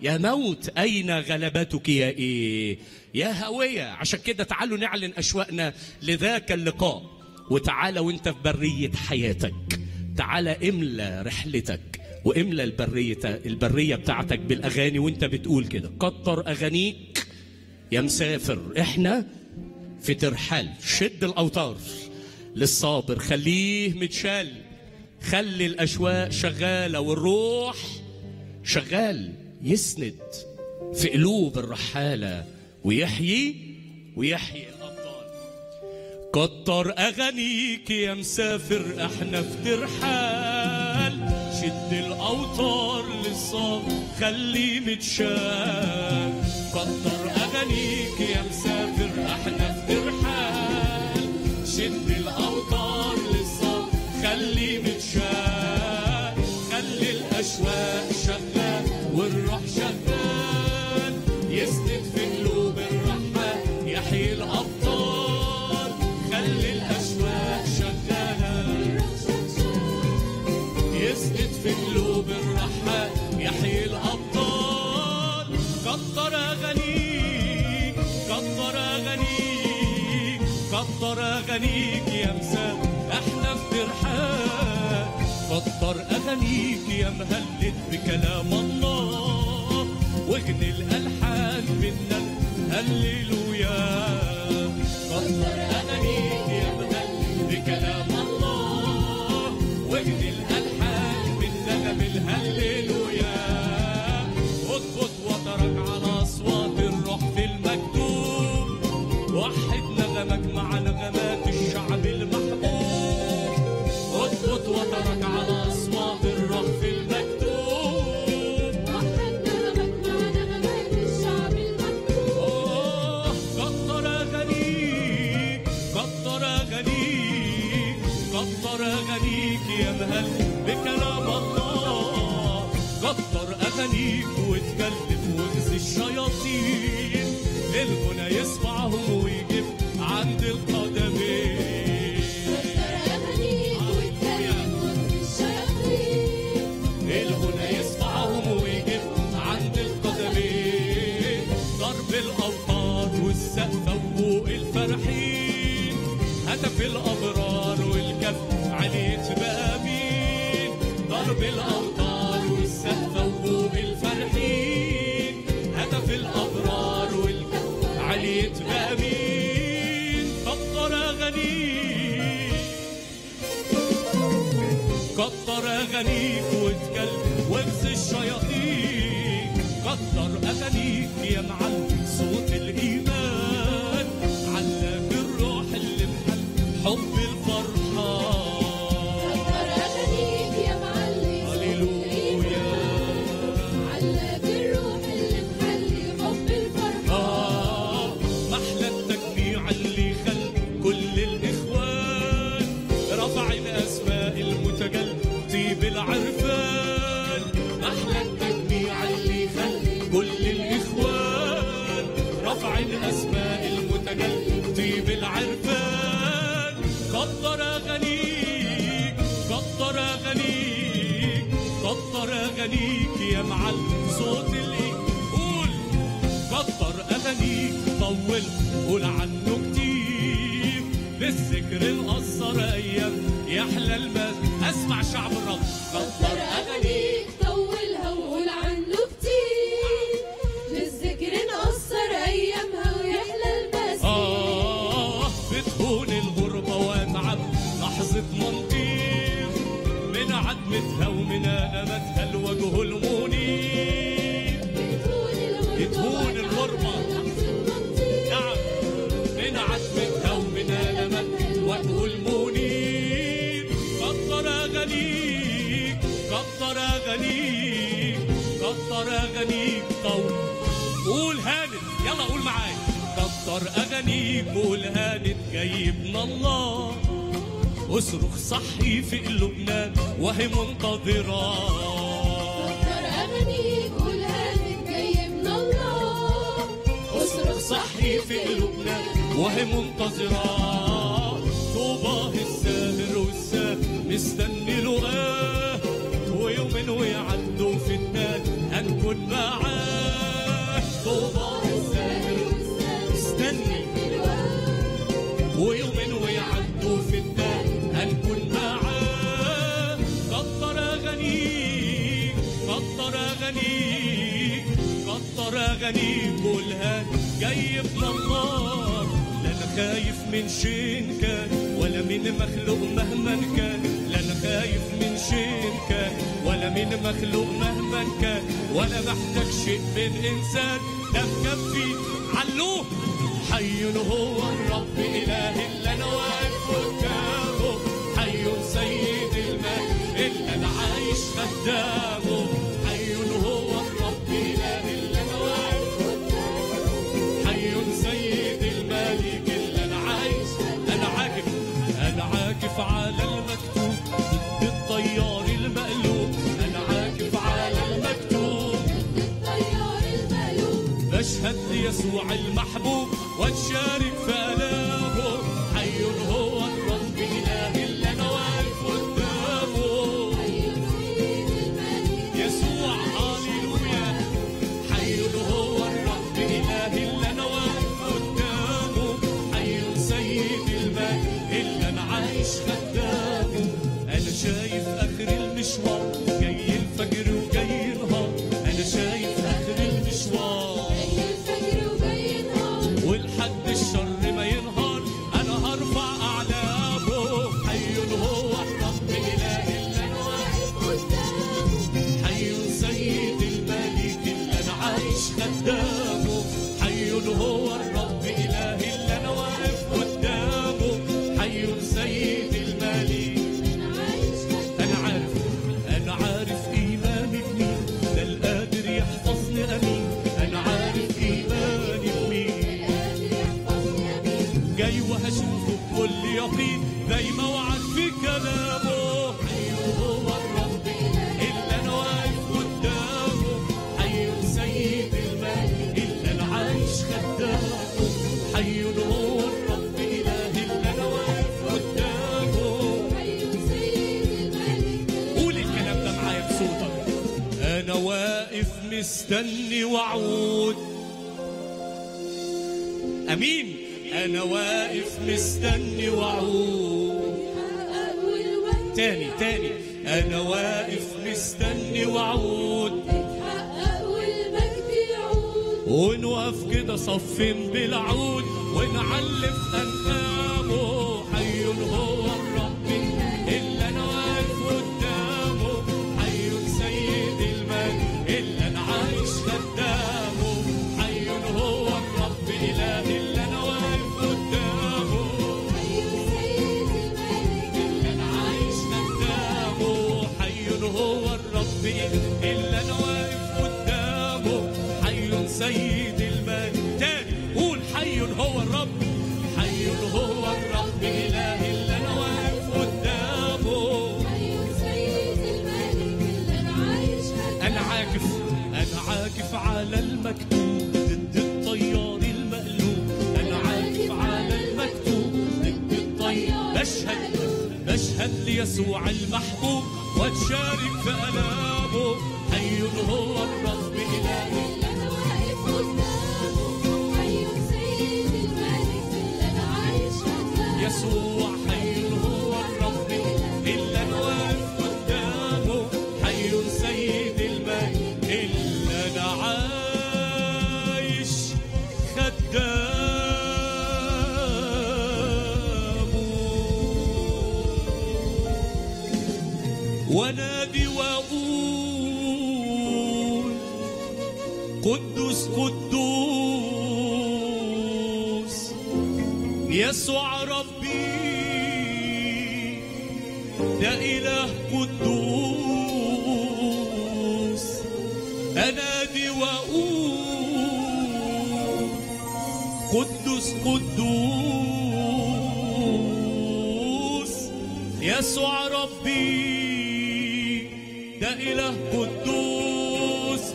يا موت؟ أين غلبتك يا إيه؟ يا هاوية. عشان كده تعالوا نعلن أشواقنا لذاك اللقاء، وتعالى وانت في برية حياتك تعالى املى رحلتك واملى البرية بتاعتك بالأغاني، وانت بتقول كده: كتر أغانيك يا مسافر، احنا في ترحال، شد الأوتار للصابر، خليه متشال، خلي الأشواق شغالة والروح شغال يسند في قلوب الرحالة ويحيي الأبطال. كتر أغانيك يا مسافر، احنا في ترحال، شد الأوتار للصابر، خليه متشال. كتر أغانيك يا مسافر، احنا في ترحال، شد الأوتار للصابر، خليه متشال، خلي الأشواق شغال والروح شغال يسند في قلوب الرحمة يحيي الأبطال، خلي الأشواق شغالة يسند في قلوب الرحمة يحيي الأبطال. كتر أغانيك، كتر أغانيك، كتر أغانيك يا مسافر، احنا في ترحال، كتر أغانيك يا مهلد بكلام الله، واغني الالحان منا هللويا. كتر اغانيك يا مهلل بكلام الله، واغني الالحان منا بالهللويا. اضبط وترك على اصوات الروح في المكتوب، وحد نغمك مع نغمات الشعب المحبوب. اضبط وترك على اصوات الروح في المكتوب، بكلام الله. كتر أغانيك وتكلف وتغزي الشياطين، الغنى يسمعهم ويجيب عند القدمين. كتر أغانيك وتكلف وتغزي الشياطين، الغنى يسمعهم ويجيب عند القدمين. ضرب الأوتار والسقف فوق الفرحين، هتف الأبرار والكف عليك بأمين. ضرب الأوتار والسقف فوق الفرحين، هتف الأبرار والكف عليك بأمين. كتر أغانيك، كتر أغانيك وتكلف واغزي الشياطين. كتر أغانيك يا معلم صوت الإيمان، علم الروح اللي محل حب الفرحان. بالعرفان أحلى التجميع اللي خلي كل الإخوان، رفع الأسماء المتجلد بالعرفان. كتر أغانيك، كتر أغانيك، كتر أغانيك يا معلم صوت اللي قول. كتر أغانيك طول، قول عنه كتير، بالذكر القصر أيام يحلى المسيح. اسمع شعب الرب. بقدر أغنيك طولها وقول عنه كتير، للذكر نقصر أيامها ويحلى البسيط. بتهون الغربة وأتعب لحظة منطير من عدمتها ومن ألمتها الوجه المنير. بتهون الغربة لحظة منطير، نعم، من عدمتها ومن ألمتها الوجه المنير. قدر أغانيك، قدر أغانيك، قدر أغانيك طول. قول هانت، يلا قول معايا. قدر أغانيك قول هانت جاي من الله، اصرخ صحي في قلوبنا وهي منتظرة. كتر أغانيك والهانت جاي من الله، اصرخ صحي في قلوبنا وهي منتظرة. طوبى الساهر والساهر مستني لقاه، ويومين ويعدوا في النار هنكون معاه. طوبى الساهر والساهر مستني لقاه، ويومين ويعدوا في النار هنكون معاه. كتر أغانيك، كتر أغانيك، كتر أغانيك قول هانت جاي من الله. لا أنا خايف من شين كان ولا من مخلوق مهما كان، لا أنا خايف من شين كان ولا من مخلوق مهما كان، ولا محتاج شيء من إنسان ده مكفي. علوه حي هو الرب إله اللي أنا واقف قدامه، حي سيد المجد اللي أنا عايش خدامه. حي هو الرب إله اللي أنا واقف قدامه، حي سيد الملك اللي أنا عايش. أنا عاكف على المكتوب ضد الطيار المقلوب، أنا عاكف على المكتوب ضد الطيار المقلوب. بشهد ليسوع المحبوب واتشارك في آلامه، حي هو الرب إله اللي أنا واقف قدامه. يسوع هاليلويا، حي هو الرب إله اللي أنا واقف قدامه، حي سيد المجد اللي أنا عايش خدامه. أنا شايف آخر المشوار جاي الفجر وجاي نهار، أنا شايف آخر المشوار والحد الشر ما ينهار، انا هرفع اعلامه. حي هو الرب اله اللي انا واقف قدامه، حي سيد الملك اللي انا عايش خدامه. حي هو الرب اله اللي انا واقف قدامه، حي سيد الملك انا عايش خدامه. انا عارف ايماني بمين، ده القادر يحفظني امين. انا عارف ايماني بمين، جاي وهشوفه بكل يقين، دايما وعد في كلامه. حي هو الرب اللي انا واقف قدامه، حي سيد المجد اللي انا عايش خدامه. حي هو الرب اله اللي انا واقف قدامه، حي سيد المجد. قول الكلام ده معايا بصوتك. انا واقف مستني وعود، امين. أنا واقف مستني وعود، تاني. أنا واقف مستني وعود، ونوقف كده صفين بالعود ونعلف أنغامه. حي هو الرب اللي أنا واقف قدامه، حي سيد المجد اللي أنا عايش خدامه. حي هو الرب إله اللي أنا واقف قدامه، حي سيد الملك اللي انا عايش قدامه. حي هو الرب اللي انا واقف قدامه، حي سيد الملك. تاني قول حي هو الرب، حي هو الرب اله اللي انا واقف قدامه، حي سيد الملك اللي انا عايش قدامه. انا عاكف على المكتوب ضد الطيار المقلوب، انا عاكف على المكتوب ضد الطيار. بشهد ليسوع المحبوب واتشارك في آلامه. حي هو الرب إله اللي انا واقف قدامه، حي سيد الملك اللي انا عايش قدامه. يسوع حي هو الرب اللي انا واقف قدامه، وانادي واقول قدوس قدوس يسوع ربي ده اله قدوس. انادي واقول قدوس قدوس يسوع ربي ده إله قدوس.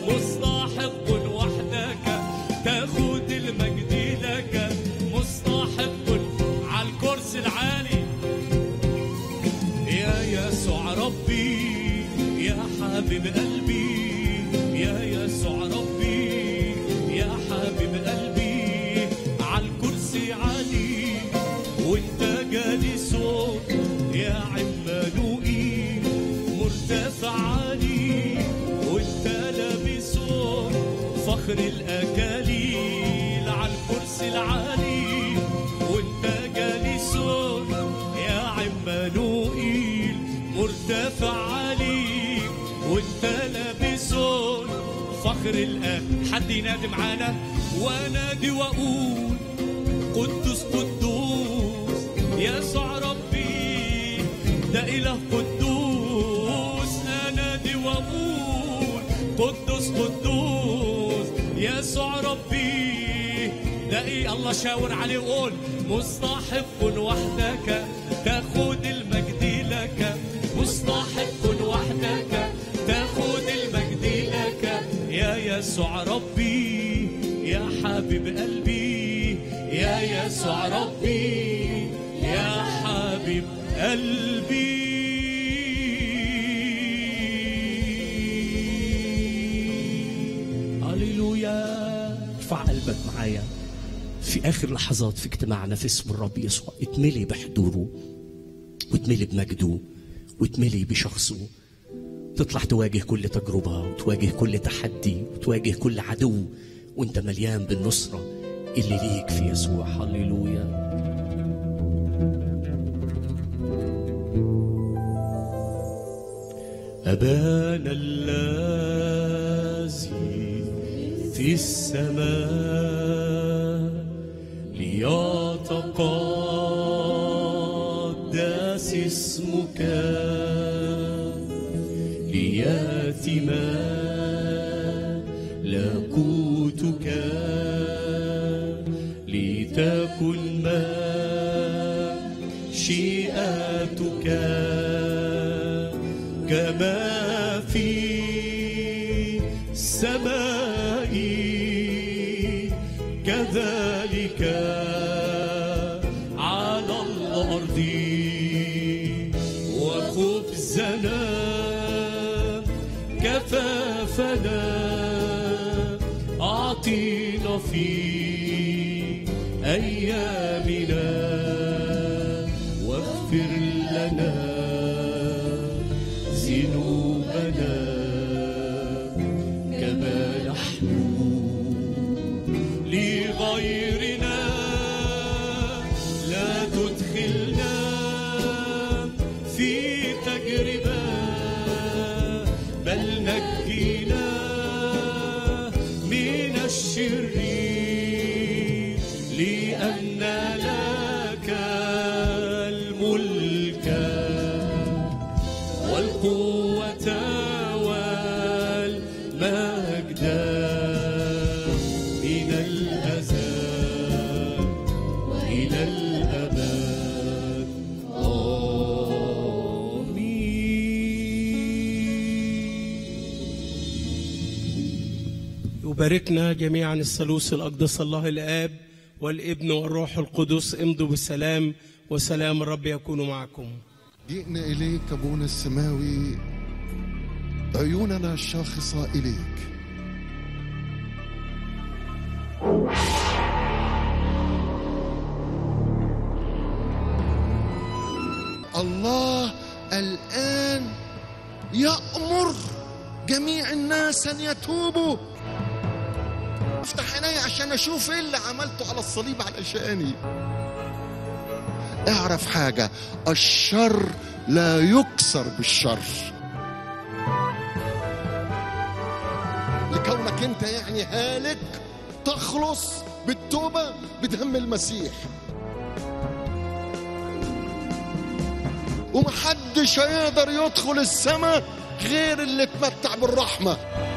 مستحق وحدك تاخد المجد لك، مستحق على الكرسي العالي يا يسوع ربي يا حبيب قلبي، يا يسوع ربي يا حبيب قلبي على الكرسي عالي وانت جالس يا عمالوقي عالي وانت لابسه فخر الاكاليل على الكرسي العالي وانت جالس يا عمانوئيل مرتفع عالي وانت لابسه فخر الاكاليل. حد ينادي معانا وانادي واقول قدوس قدوس يسوع ربي ده اله قدوس. انادي واقول قدوس قدوس يسوع ربي ده ايه. الله شاور عليه وقول مستحق وحدك تاخد المجد لك، مستحق وحدك تاخد المجد لك يا يسوع ربي يا حبيب قلبي، يا يسوع ربي يا حبيب قلبي. ارفع قلبك معايا في اخر لحظات في اجتماعنا في اسم الرب يسوع، اتملي بحضوره واتملي بمجده واتملي بشخصه. تطلع تواجه كل تجربه وتواجه كل تحدي وتواجه كل عدو وانت مليان بالنصره اللي ليك في يسوع. هللويا. أبانا الذي في السماء ليتقدس اسمك، ليأتي ملكوتك، لتكن مشيئتك كما في السماء كذلك على الأرض. وخبزنا كفافنا أعطينا في أيامنا، واغفر لنا ذنوبنا كما نحن لغيرنا، لا تدخلنا في تجربة بل نجينا من الشرير، لأن لك الملك والقوة والمجد باركنا جميعا الثالوث الأقدس الله الآب والابن والروح القدس. امضوا بالسلام وسلام الرب يكون معكم. جئنا إليك أبونا السماوي، عيوننا شاخصة إليك، الله الآن يأمر جميع الناس أن يتوبوا. افتح عيني عشان اشوف ايه اللي عملته على الصليب علشاني. اعرف حاجة، الشر لا يكسر بالشر. انت يعني هالك تخلص بالتوبة بدم المسيح، ومحدش هيقدر يدخل السماء غير اللي اتمتع بالرحمة.